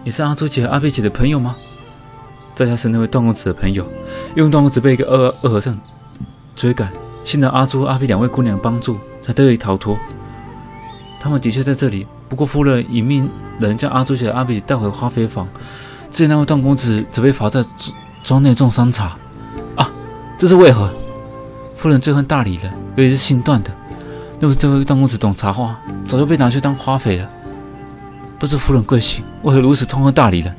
你是阿朱姐和阿碧姐的朋友吗？在下是那位段公子的朋友，因为段公子被一个恶和尚追赶。幸得阿朱、阿碧两位姑娘帮助，才得以逃脱。他们的确在这里，不过夫人已命人将阿朱姐、阿碧带回花飞坊。至于那位段公子，则被罚在庄内重伤茶。啊，这是为何？夫人最恨大理人，尤其是姓段的。若不是这位段公子懂茶花，早就被拿去当花匪了。不知夫人贵姓，为何如此痛恨大理人？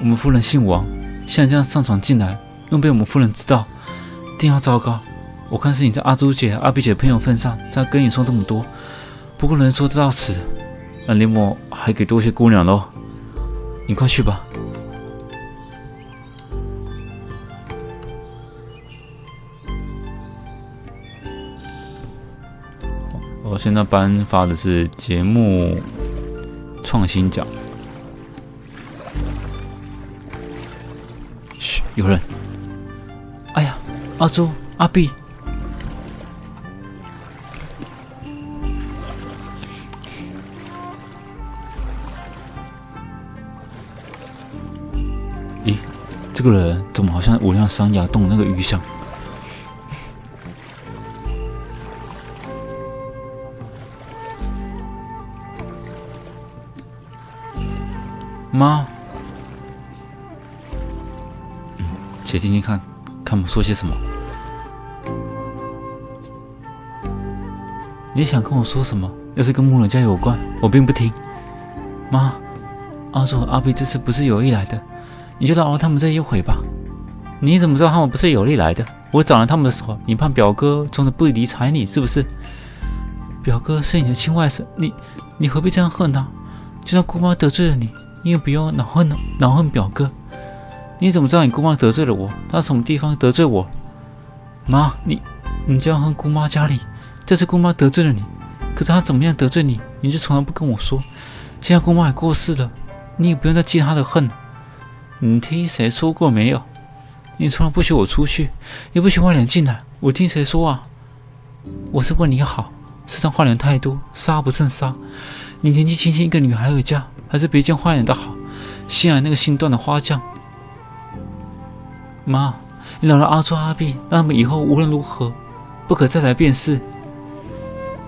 我们夫人姓王，现在这样上闯进来，若被我们夫人知道，定要糟糕。我看是你在阿朱姐、阿碧姐朋友份上，才跟你说这么多。不过能说到此，那林某还给多些姑娘喽。你快去吧。我现在颁发的是节目创新奖。嘘，有人。哎呀，阿朱、阿碧，咦，这个人怎么好像无量山崖洞那个鱼像？妈，且听听看，看我说些什么。你想跟我说什么？要是跟穆人家有关，我并不听。妈，阿朱和阿碧这次不是有意来的，你就饶了他们这一回吧。你怎么知道他们不是有意来的？我掌了他们的手，你怕表哥从此不理睬你是不是？表哥是你的亲外甥，你何必这样恨他？就算姑妈得罪了你，你也不用恼恨表哥。你怎么知道你姑妈得罪了我？她什么地方得罪我？妈，你这样恨姑妈家里。这次姑妈得罪了你，可是她怎么样得罪你，你就从来不跟我说。现在姑妈也过世了，你也不用再记她的恨。你听谁说过没有？你从来不许我出去，也不许外人进来，我听谁说啊？我是为你好，世上坏人太多，杀不胜杀。你年纪轻轻一个女孩而嫁，还是别见坏人的好。幸而那个姓段的花匠。妈，你饶了阿朱、阿碧，让他们以后无论如何不可再来便是。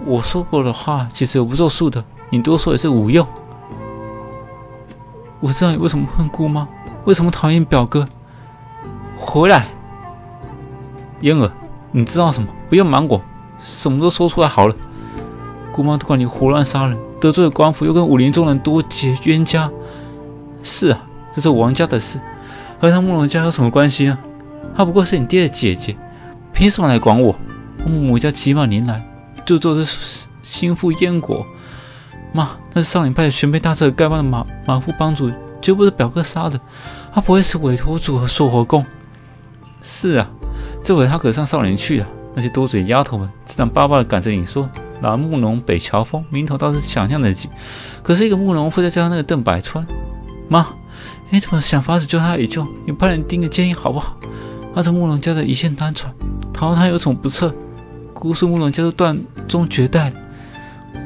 我说过的话，其实我不作数的，你多说也是无用。我知道你为什么恨姑妈，为什么讨厌表哥。回来，燕儿，你知道什么？不要瞒我，什么都说出来好了。姑妈管你胡乱杀人，得罪了官府，又跟武林中人多结冤家。是啊，这是王家的事，和他慕容家有什么关系呢？她不过是你爹的姐姐，凭什么来管我？我们母家几百年来就做这心腹燕国。妈，那是上礼拜玄备大社丐帮的马副帮主，绝不是表哥杀的。他不会是委托主和锁活共。是啊，这回他可上少年去了。那些多嘴丫头们自然巴巴的赶着你说南慕容北乔峰，名头倒是想象得起，可是一个慕容复再加上那个邓百川。妈，你怎么想法子救他也救，你派人盯个监狱好不好？他是慕容家的一线单传，倘若他有什么不测，姑苏慕容家都断中绝代了，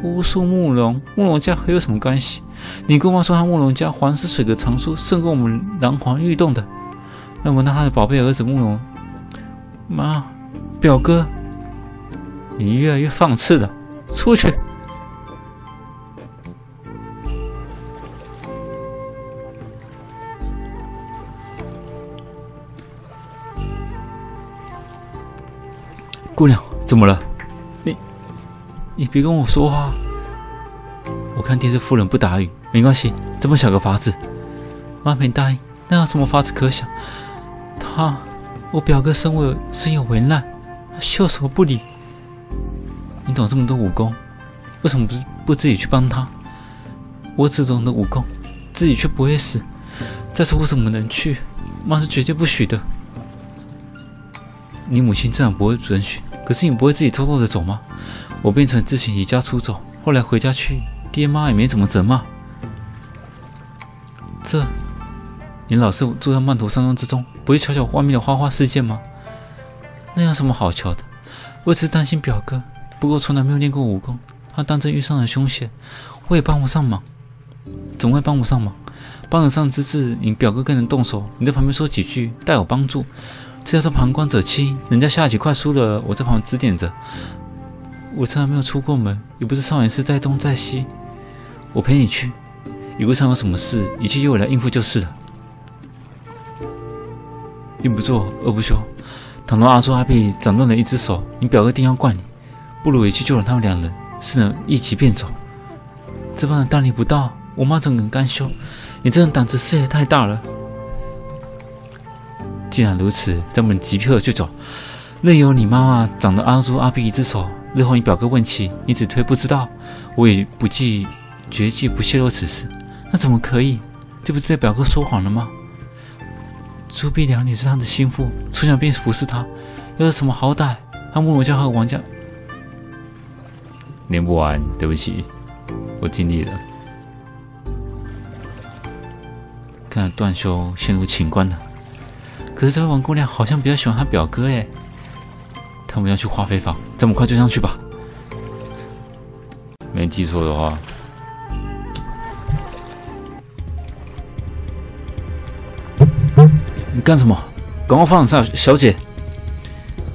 姑苏慕容家还有什么关系？你姑妈说她慕容家皇室水的长处胜过我们南皇御洞的，那么那她的宝贝儿子慕容妈表哥，你越来越放肆了，出去！姑娘，怎么了？你别跟我说话！我看电视夫人不答应，没关系，这么小个法子，妈没答应，那有什么法子可想？我表哥身有危难，他袖手不理。你懂这么多武功，为什么不自己去帮他？我只懂得武功，自己却不会死。再说我怎么能去？妈是绝对不许的。你母亲自然不会准许，可是你不会自己偷偷的走吗？我变成之前离家出走，后来回家去，爹妈也没怎么责骂。你老是住在曼陀山庄之中，不会瞧瞧外面的花花世界吗？那有什么好瞧的？我只是担心表哥，不过从来没有练过武功，他当真遇上了凶险，我也帮不上忙。怎么会帮不上忙？帮得上之至，你表哥更能动手，你在旁边说几句，带有帮助。这叫做旁观者清，人家下棋快输了，我在旁指点着。我从来没有出过门，也不是少年是在东在西。我陪你去，一路上有什么事，一切由我来应付就是了。一不做二不休，倘若阿朱阿碧掌断了一只手，你表哥定要怪你，不如一去救了他们两人，是能一起便走。这般的大逆不道，我妈怎能甘休？你这种胆子事也太大了。既然如此，咱们急迫去走。任由你妈妈掌了阿朱阿碧一只手，日后你表哥问起，你只推不知道，我也不计，决计不泄露此事。那怎么可以？这不是对表哥说谎了吗？朱碧良女是他的心腹，从小便服侍他，又有什么好歹？他慕容家和王家念不完，对不起，我尽力了。看来段修陷入情关了。可是这位王姑娘好像比较喜欢他表哥哎。他们要去化肥坊，这么快就上去吧？没记错的话。你干什么？赶快放下，小姐！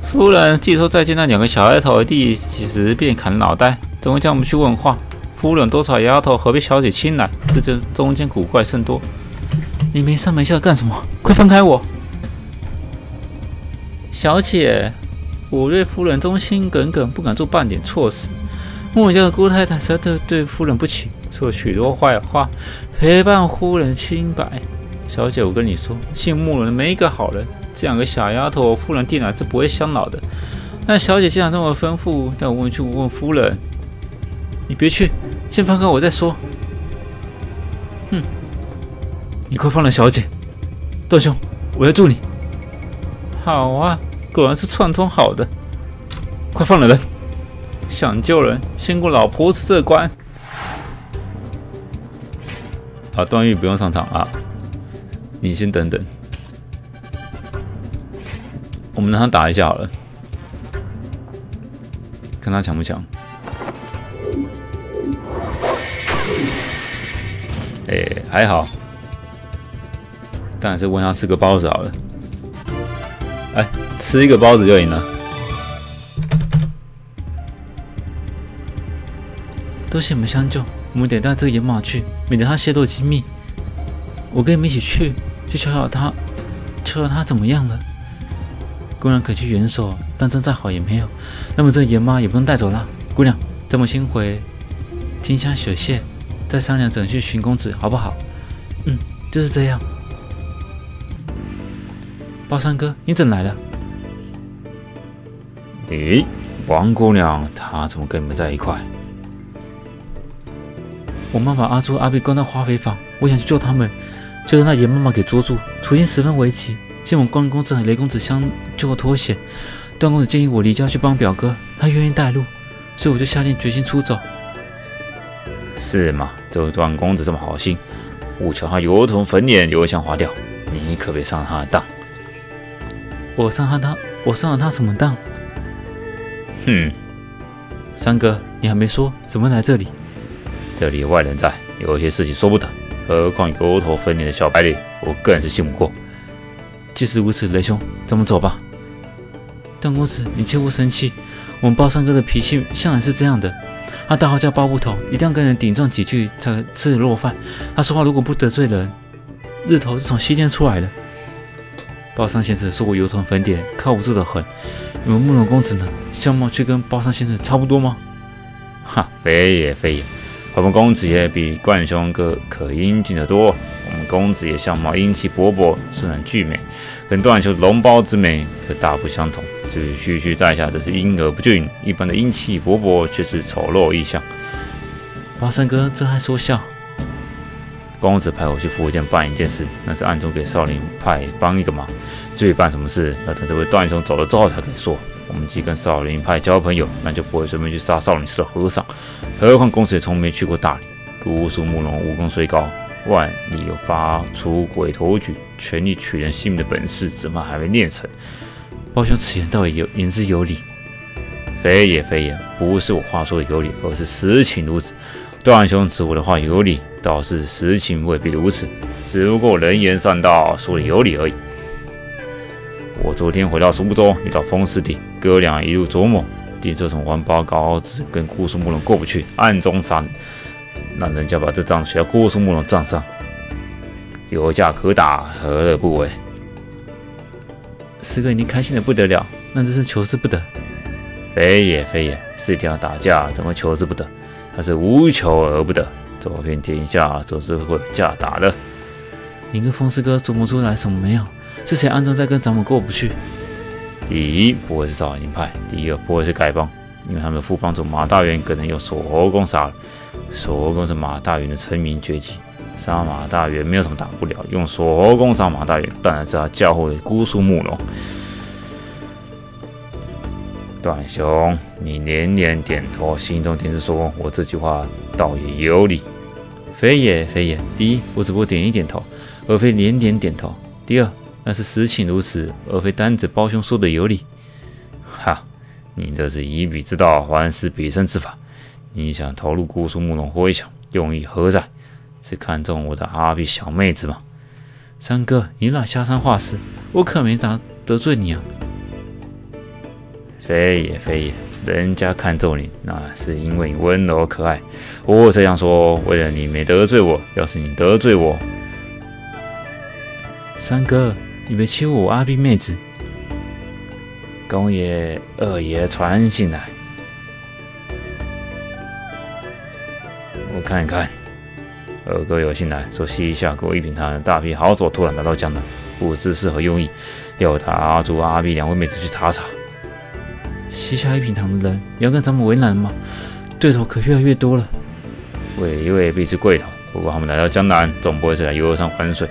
夫人，听说再见那两个小丫头立即便砍脑袋，怎么叫我们去问话？夫人多少丫头，何必小姐亲来？这中间古怪甚多。你没上没下干什么？快放开我！小姐，我对夫人忠心耿耿，不敢做半点错事。慕容家的姑太太实在对夫人不起，说了许多坏话，陪伴夫人清白。小姐，我跟你说，姓慕容的没一个好人。这两个小丫头，夫人定然是不会相饶的。那小姐既然这么吩咐，那我去问夫人。你别去，先放开我再说。哼！你快放了小姐！段兄，我要助你。好啊，果然是串通好的。快放了人！想救人，先过老婆子这关。啊，段誉不用上场啊。你先等等，我们让他打一下好了，看他强不强。还好，但还是问他吃个包子好了。吃一个包子就赢了。多谢你们相救，我们得带这个野马去，免得他泄露机密。我跟你们一起去，去瞧瞧他怎么样了。姑娘可去援手，但真再好也没有。那么这爷妈也不用带走了。姑娘，咱们先回金乡雪谢，再商量怎么去寻公子，好不好？嗯，就是这样。包三哥，你怎来了？王姑娘她怎么跟你们在一块？我妈把阿朱阿碧关到花肥坊，我想去救他们。就让那严妈妈给捉住，处境十分危急。现我关公子和雷公子相救脱险，段公子建议我离家去帮表哥，他愿意带路，所以我就下定决心出走。是吗？这段公子这么好心，我瞧他油头粉脸，油腔滑调，你可别上他的当。我上了他什么当？三哥，你还没说怎么来这里？这里有外人在，有一些事情说不得，何况油头粉脸的小白脸，我个人是信不过。即使如此，雷兄，咱们走吧。段公子，你切勿生气，我们包三哥的脾气向来是这样的。他大号叫包捕头，一定要跟人顶撞几句才吃得落饭。他说话如果不得罪人，日头是从西天出来的。包商先生说我油头粉脸，靠不住的很。你们慕容公子呢？相貌却跟包商先生差不多吗？哈，非也非也，我们公子也比冠兄哥可英俊得多。我们公子也相貌英气勃勃，虽然俊美，跟段兄龙包之美可大不相同。至于区区在下，这是英而不俊，一般的英气勃勃却是丑陋异象。包三哥这还说笑。公子派我去福建办一件事，那是暗中给少林派帮一个忙。至于办什么事，要等这位段兄走了之后才可以说。我们既跟少林派交朋友，那就不会随便去杀少林寺的和尚。何况公子也从没去过大理，姑苏慕容武功虽高，万里有发出鬼头举、全力取人性命的本事，怎么还没练成？包兄此言倒也言之有理。非也非也，不是我话说的有理，而是实情如此。段兄指我的话有理，倒是实情未必如此，只不过人言善道，说的有理而已。我昨天回到苏州，遇到风师弟，哥俩一路琢磨，定说从环保稿子跟姑苏慕容过不去，暗中杀，让人家把这仗写到姑苏慕容账上，有架可打，何乐不为？师哥已经开心的不得了，那真是求之不得。非也非也，是一定要打架，怎么求之不得？他是无求而不得。走遍天下，总是会有架打的。你跟风师哥琢磨出来什么没有？是谁暗中在跟咱们过不去？第一，不会是少林派；第二，不会是丐帮，因为他们的副帮主马大元给人用锁喉功杀了。锁喉功是马大元的成名绝技，杀马大元没有什么打不了，用锁喉功杀马大元，当然是他嫁祸姑苏慕容。段兄，你连连点头，心中甜是说：“我这句话倒也有理。”非也非也，第一，我只不过点一点头，而非连连点头；第二，那是实情如此，而非单指包兄说的有理。哈，你这是以彼之道还施彼身之法。你想投入姑苏慕容麾下，用意何在？是看中我的阿 B 小妹子吗？三哥，你哪瞎三话四？我可没得罪你啊！非也非也，人家看中你，那是因为你温柔可爱。我这样说，为了你没得罪我。要是你得罪我，三哥，你别欺负我阿 B 妹子。公爷、二爷传信来，我看一看。二哥有信来说，西夏国一品探员大批好手突然来到江南，不知是何用意，要他阿朱、阿 B 两位妹子去查查。西夏一品堂的人也要跟咱们为难吗？对头可越来越多了。为未必是贵头，不过他们来到江南，总不会是来游山玩水。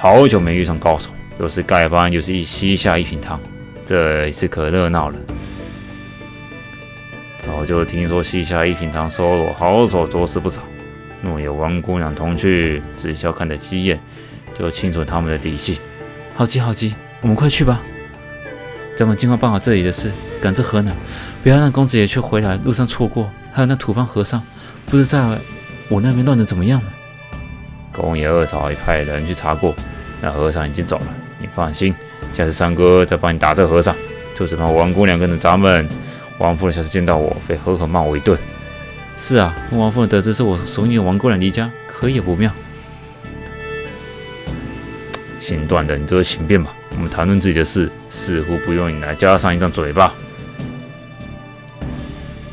好久没遇上高手，又是丐帮，又是西夏一品堂，这一次可热闹了。早就听说西夏一品堂收罗好手着实不少，若有王姑娘同去，只需要看得起眼，就清楚他们的底细。好极好极，我们快去吧。咱们尽快办好这里的事，赶至河南，不要让公子爷去回来路上错过。还有那土方和尚，不知在我那边乱得怎么样了。公爷二嫂也派人去查过，那和尚已经走了。你放心，下次三哥再帮你打这和尚，就是怕王姑娘跟着咱们。王夫人下次见到我，非狠狠骂我一顿。是啊，王夫人得知是我怂恿王姑娘离家，可也不妙。姓段的，你就请便吧。我们谈论自己的事，似乎不用你来加上一张嘴巴。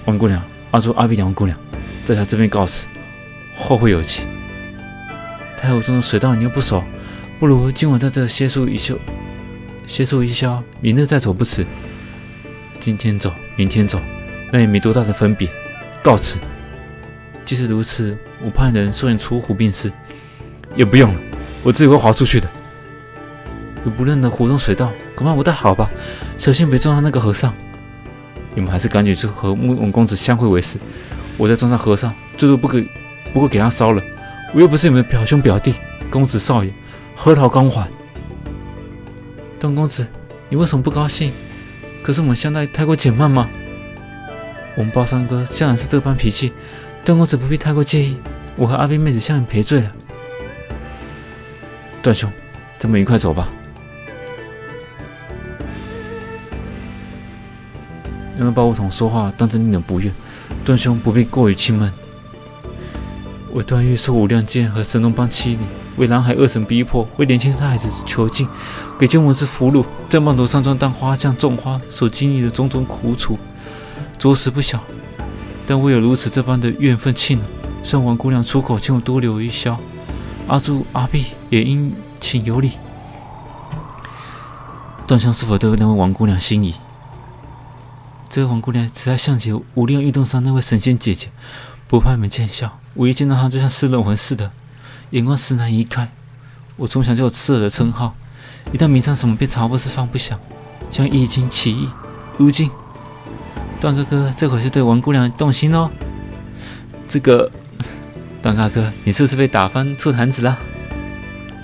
王姑娘，阿朱、阿 B 两位姑娘，在下这边告辞，后会有期。太湖中的水道你又不熟，不如今晚在这歇宿一宵，明日再走不迟。今天走，明天走，那也没多大的分别。告辞。即使如此，我派人送你出湖便是。也不用了，我自己会划出去的。有不认得湖中水道，恐怕不太好吧？小心别撞上那个和尚。你们还是赶紧去和慕容公子相会为是。我再撞上和尚，最多不过给他烧了。我又不是你们的表兄表弟，公子少爷，何劳光环？段公子，你为什么不高兴？可是我们相待太过减慢吗？我们包三哥向来是这般脾气，段公子不必太过介意。我和阿冰妹子向你赔罪了。段兄，咱们愉快走吧。因为包务统说话当真令人不悦，段兄不必过于气闷。我段誉受无量剑和神龙帮欺凌，为蓝海恶神逼迫，为连千太孩子囚禁，给鸠摩之俘虏，在曼陀山庄当花匠种花，所经历的种种苦楚，着实不小。但唯有如此这般的怨愤气恼，算王姑娘出口，请我多留一宵。阿朱、阿碧也应请有礼。段兄是否对那位王姑娘心仪？这位王姑娘实在像极无量运动山那位神仙姐姐，不怕你们见笑，我一见到她就像失了魂似的，眼光实难移开。我从小就有刺耳的称号，一旦迷上什么便茶不思饭不想，将一经起义。如今，段哥哥这回是对王姑娘动心喽？这个，段大哥，你是不是被打翻醋坛子了？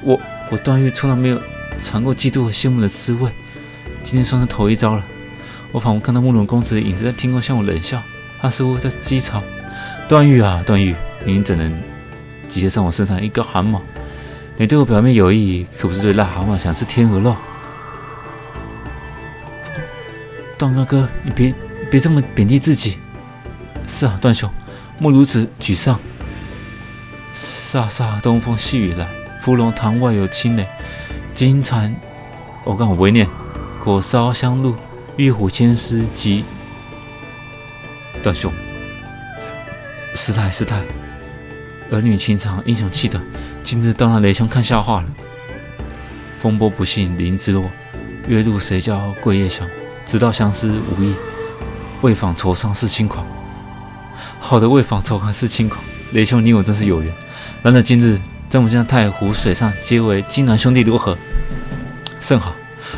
我段誉从来没有尝过嫉妒和羡慕的滋味，今天算是头一遭了。我仿佛看到慕容公子的影子在天空向我冷笑，他似乎在讥嘲：“段誉啊，段誉，你怎能集结上我身上一根汗毛？你对我表面有意，可不是对癞蛤蟆想吃天鹅肉。”段大哥，你别这么贬低自己。是啊，段兄，莫如此沮丧。飒飒东风细雨来，芙蓉堂外有青雷。金蝉，我不会念。火烧香露。玉虎千丝集，段兄，失态，儿女情长，英雄气短，今日到那雷兄看笑话了。风波不兴林之落，月入谁教桂叶香？直到相思无意，为访惆怅是轻狂。好的，为访惆怅是轻狂，雷兄你我真是有缘。然而今日在我们家太湖水上，皆为金兰兄弟如何？甚好。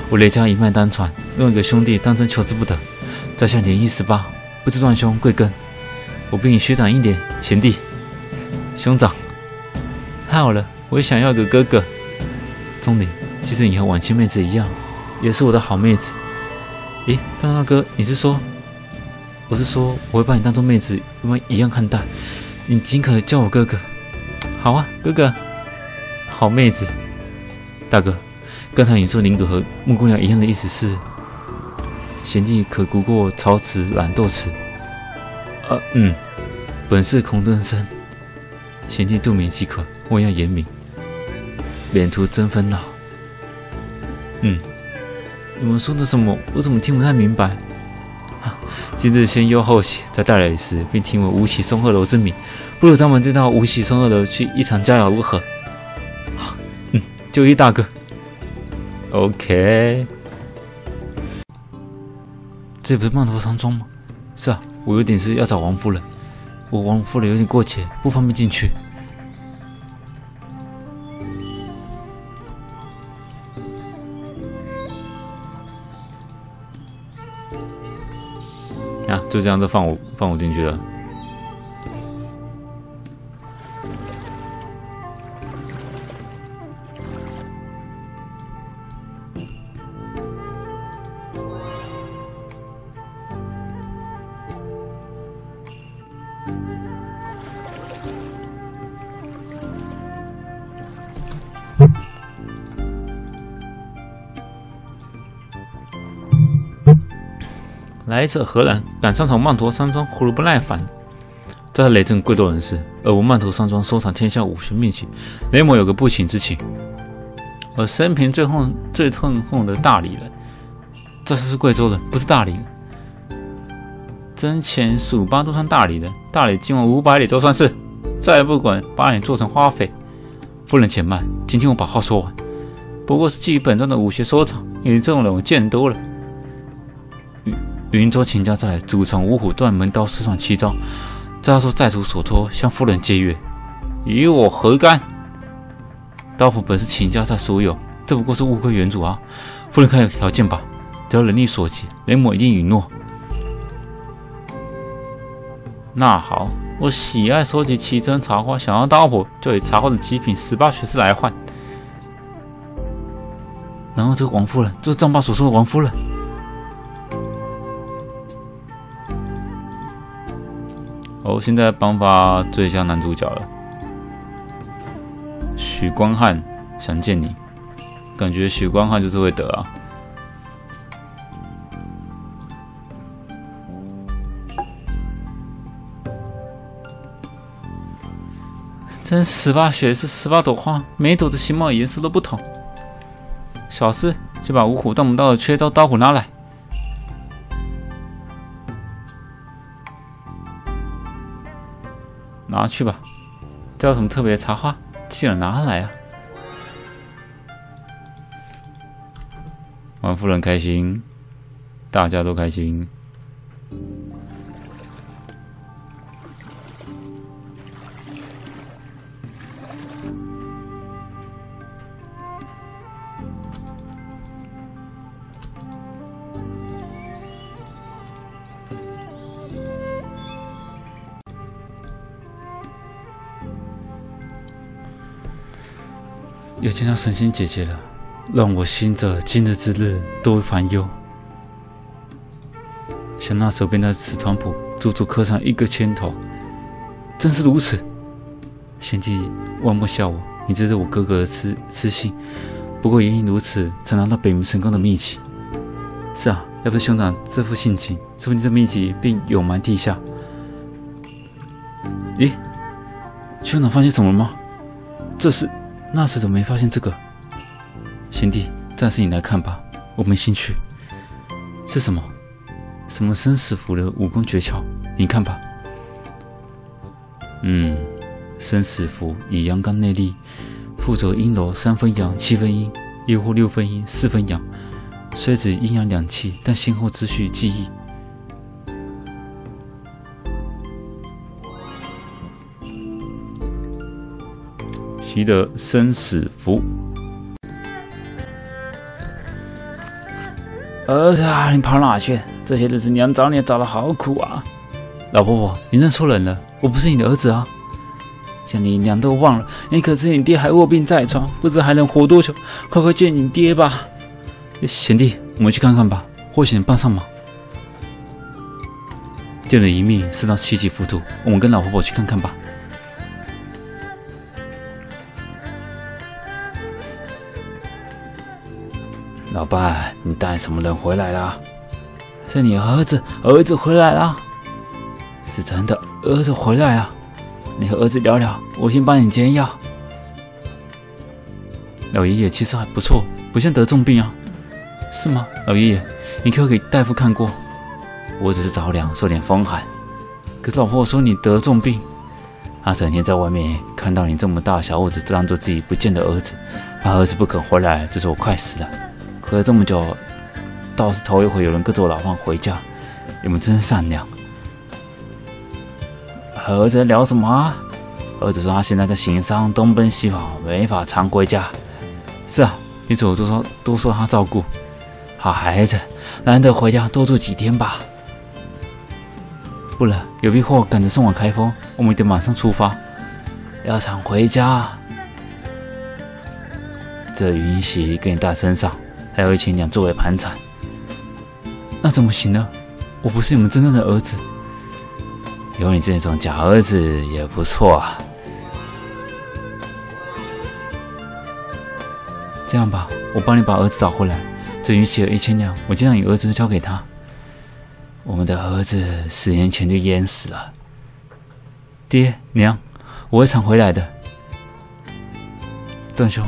我雷家一脉单传，弄一个兄弟当真求之不得。在下年一18，不知段兄贵庚？我比你虚长一点，贤弟，兄长。太好了，我也想要个哥哥。钟离，其实你和婉清妹子一样，也是我的好妹子。咦，段大哥，你是说？我是说，我会把你当做妹子一样看待，你尽可叫我哥哥。好啊，哥哥，好妹子，大哥。刚才你说林格和穆姑娘一样的意思是，贤弟可不过曹子懒豆豉。本是空顿生，贤弟肚明即可，莫要言明，免徒争纷扰。你们说的什么？我怎么听不太明白？今日先忧后喜，在大理时并听闻吴起松鹤楼之名，不如咱们再到吴起松鹤楼去一场佳肴如何？就一大哥。OK， 这不是曼陀山庄吗？是啊，我有点事要找王夫人，我王夫人有点过节，不方便进去。就这样子放我进去了。来者何人？敢擅闯曼陀山庄，胡如不耐烦！这是雷震贵多人士，而我曼陀山庄收藏天下武学秘籍，雷某有个不情之请。而生平最痛恨的大理人，这是贵州人，不是大理人。真前蜀巴都算大理人，大理今晚500里都算是。再不管把你做成花匪。夫人且慢，请听我把话说完。不过是基于本庄的武学收藏，你这种人我见多了。云州秦家寨祖传五虎断门刀4传7招，再说寨主所托，向夫人借阅，与我何干？刀谱本是秦家寨所有，这不过是物归原主啊！夫人开个条件吧，只要人力所及，雷某一定允诺。那好，我喜爱收集奇珍茶花，想要刀谱就以茶花的极品18学士来换。然后这个王夫人，就是张爸所说的王夫人。哦，现在帮法最像男主角了。许光汉想见你，感觉许光汉就是会得啊。真18血是18朵花，每朵的形貌颜色都不同。小四，去把五虎盗墓道的缺招刀虎拿来。 拿去吧，这有什么特别的茶花？记得拿来啊！王夫人开心，大家都开心。又见到神仙姐姐了，让我心着今日之日多为烦忧。想那手边的纸团簿，足足刻上1个千头，正是如此。贤弟万莫笑我，你知道我哥哥的痴心，不过也因如此，才拿到北冥神功的秘籍。是啊，要不是兄长这副性情，说不定这秘籍便永埋地下。咦，兄长发现什么了吗？这是。 那时怎么没发现这个？贤弟，暂时你来看吧，我没兴趣。是什么？什么生死符的武功诀窍？你看吧。生死符以阳刚内力，附着阴柔3分阳、7分阴，又或6分阴、4分阳，虽指阴阳两气，但先后之序记忆。 习得生死符。儿子啊，你跑哪去？这些日子娘找你找得好苦啊！老婆婆，你认错人了，我不是你的儿子啊！像你娘都忘了，你可知你爹还卧病在床，不知还能活多久？快快见你爹吧！贤弟，我们去看看吧，或许能帮上忙。救了一命是道奇迹浮屠，我们跟老婆婆去看看吧。 老伴，你带什么人回来啦？是你儿子，儿子回来啦！是真的，儿子回来啊！你和儿子聊聊，我先帮你煎药。老爷爷其实还不错，不像得重病啊。是吗？老爷爷，你可给大夫看过？我只是着凉，受点风寒。可是老婆说你得重病，她整天在外面看到你这么大小伙子，当做自己不见的儿子，怕儿子不肯回来，就说我快死了。 隔了这么久，倒是头一回有人跟着我老伴回家。你们真善良。和儿子聊什么啊？儿子说他现在在行商，东奔西跑，没法常回家。是啊，你总多说他照顾。好孩子，难得回家，多住几天吧。不然有批货赶着送往开封，我们得马上出发，要常回家。这云英席给你带身上。 还有1千两作为盘缠，那怎么行呢？我不是你们真正的儿子，有你这种假儿子也不错啊。这样吧，我帮你把儿子找回来，这允许了1千两，我就让你儿子交给他。我们的儿子10年前就淹死了。爹娘，我会常回来的。段兄。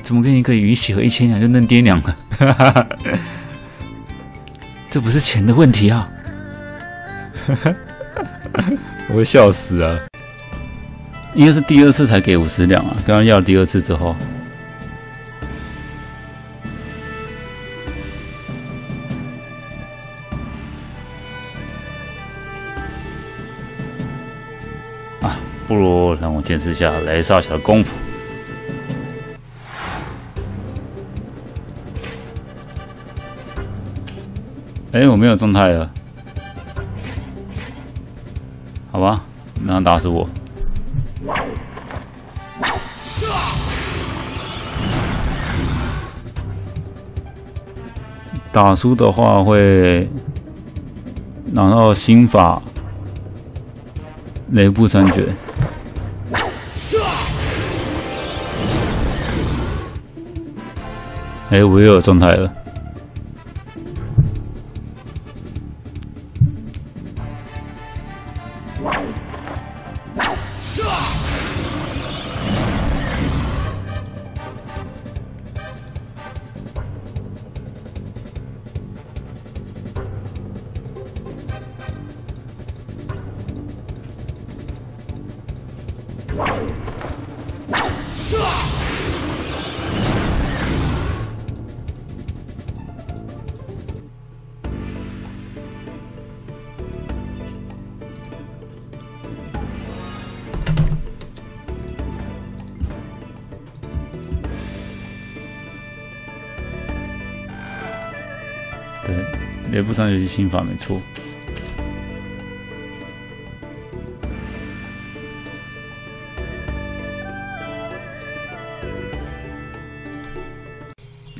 怎么跟一个鱼喜和1千两就认爹娘了？这不是钱的问题啊！我会笑死啊！应该是第2次才给50两啊，刚刚要了第2次之后，啊，不如让我见识一下雷少侠的功夫。 哎，我没有状态了，好吧，让他打死我。打输的话会拿到心法，雷布三绝。哎，我又有状态了。 雷布三绝是心法没错。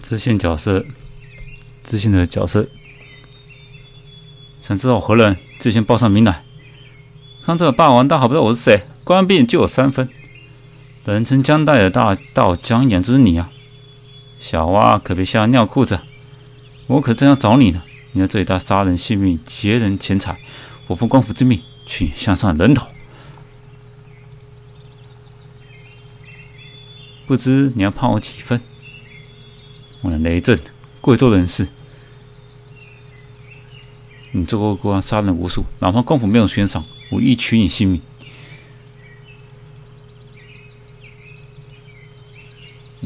知县的角色，想知道我何人，就先报上名来。看这个霸王大好不知道我是谁，关闭就有3分。人称江代的大盗江岩就是你啊！小蛙可别吓尿裤子，我可正要找你呢。你在这里大杀人性命，劫人钱财，我奉官府之命去向上人头。不知你要判我几分？ 我的雷震，贵州人士，你做过勾当杀人无数，哪怕官府没有悬赏，我亦取你性命。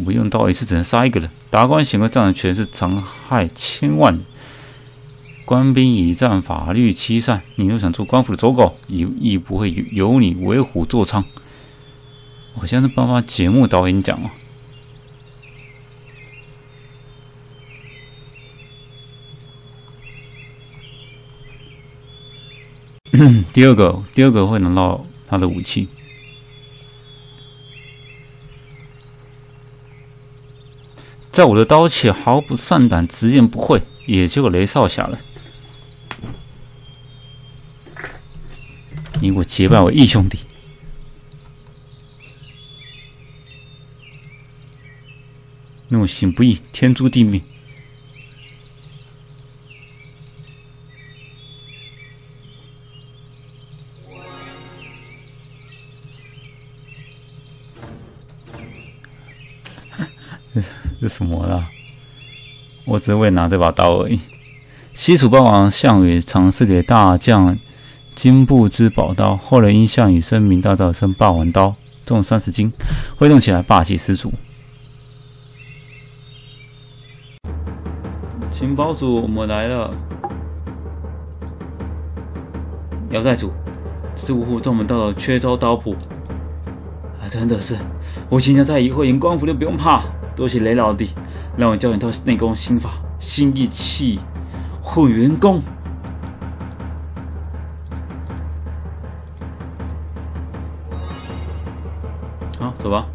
我用刀一次只能杀1个人，达官显贵占了权势，残害千万人。官兵以战，法律欺善，你若想做官府的走狗，亦不会由你为虎作伥。我现在是帮忙节目导演讲哦。 第二个会拿到他的武器。在我的刀器毫不善胆，直言不讳，也就雷少侠了。你我结拜为义兄弟。怒行不义，天诛地灭。 这什么啦？我只会拿这把刀而已。西楚霸王项羽尝试给大将金布之宝刀，后来因项羽声名大噪，称霸王刀，重30斤，挥动起来霸气十足。情报组，我们来了。姚寨主，是芜湖专门到了缺州刀谱。啊，真的是，我秦家寨以后赢官府就不用怕。 多谢雷老弟，让我教你一套内功心法——心意气混元功。好，走吧。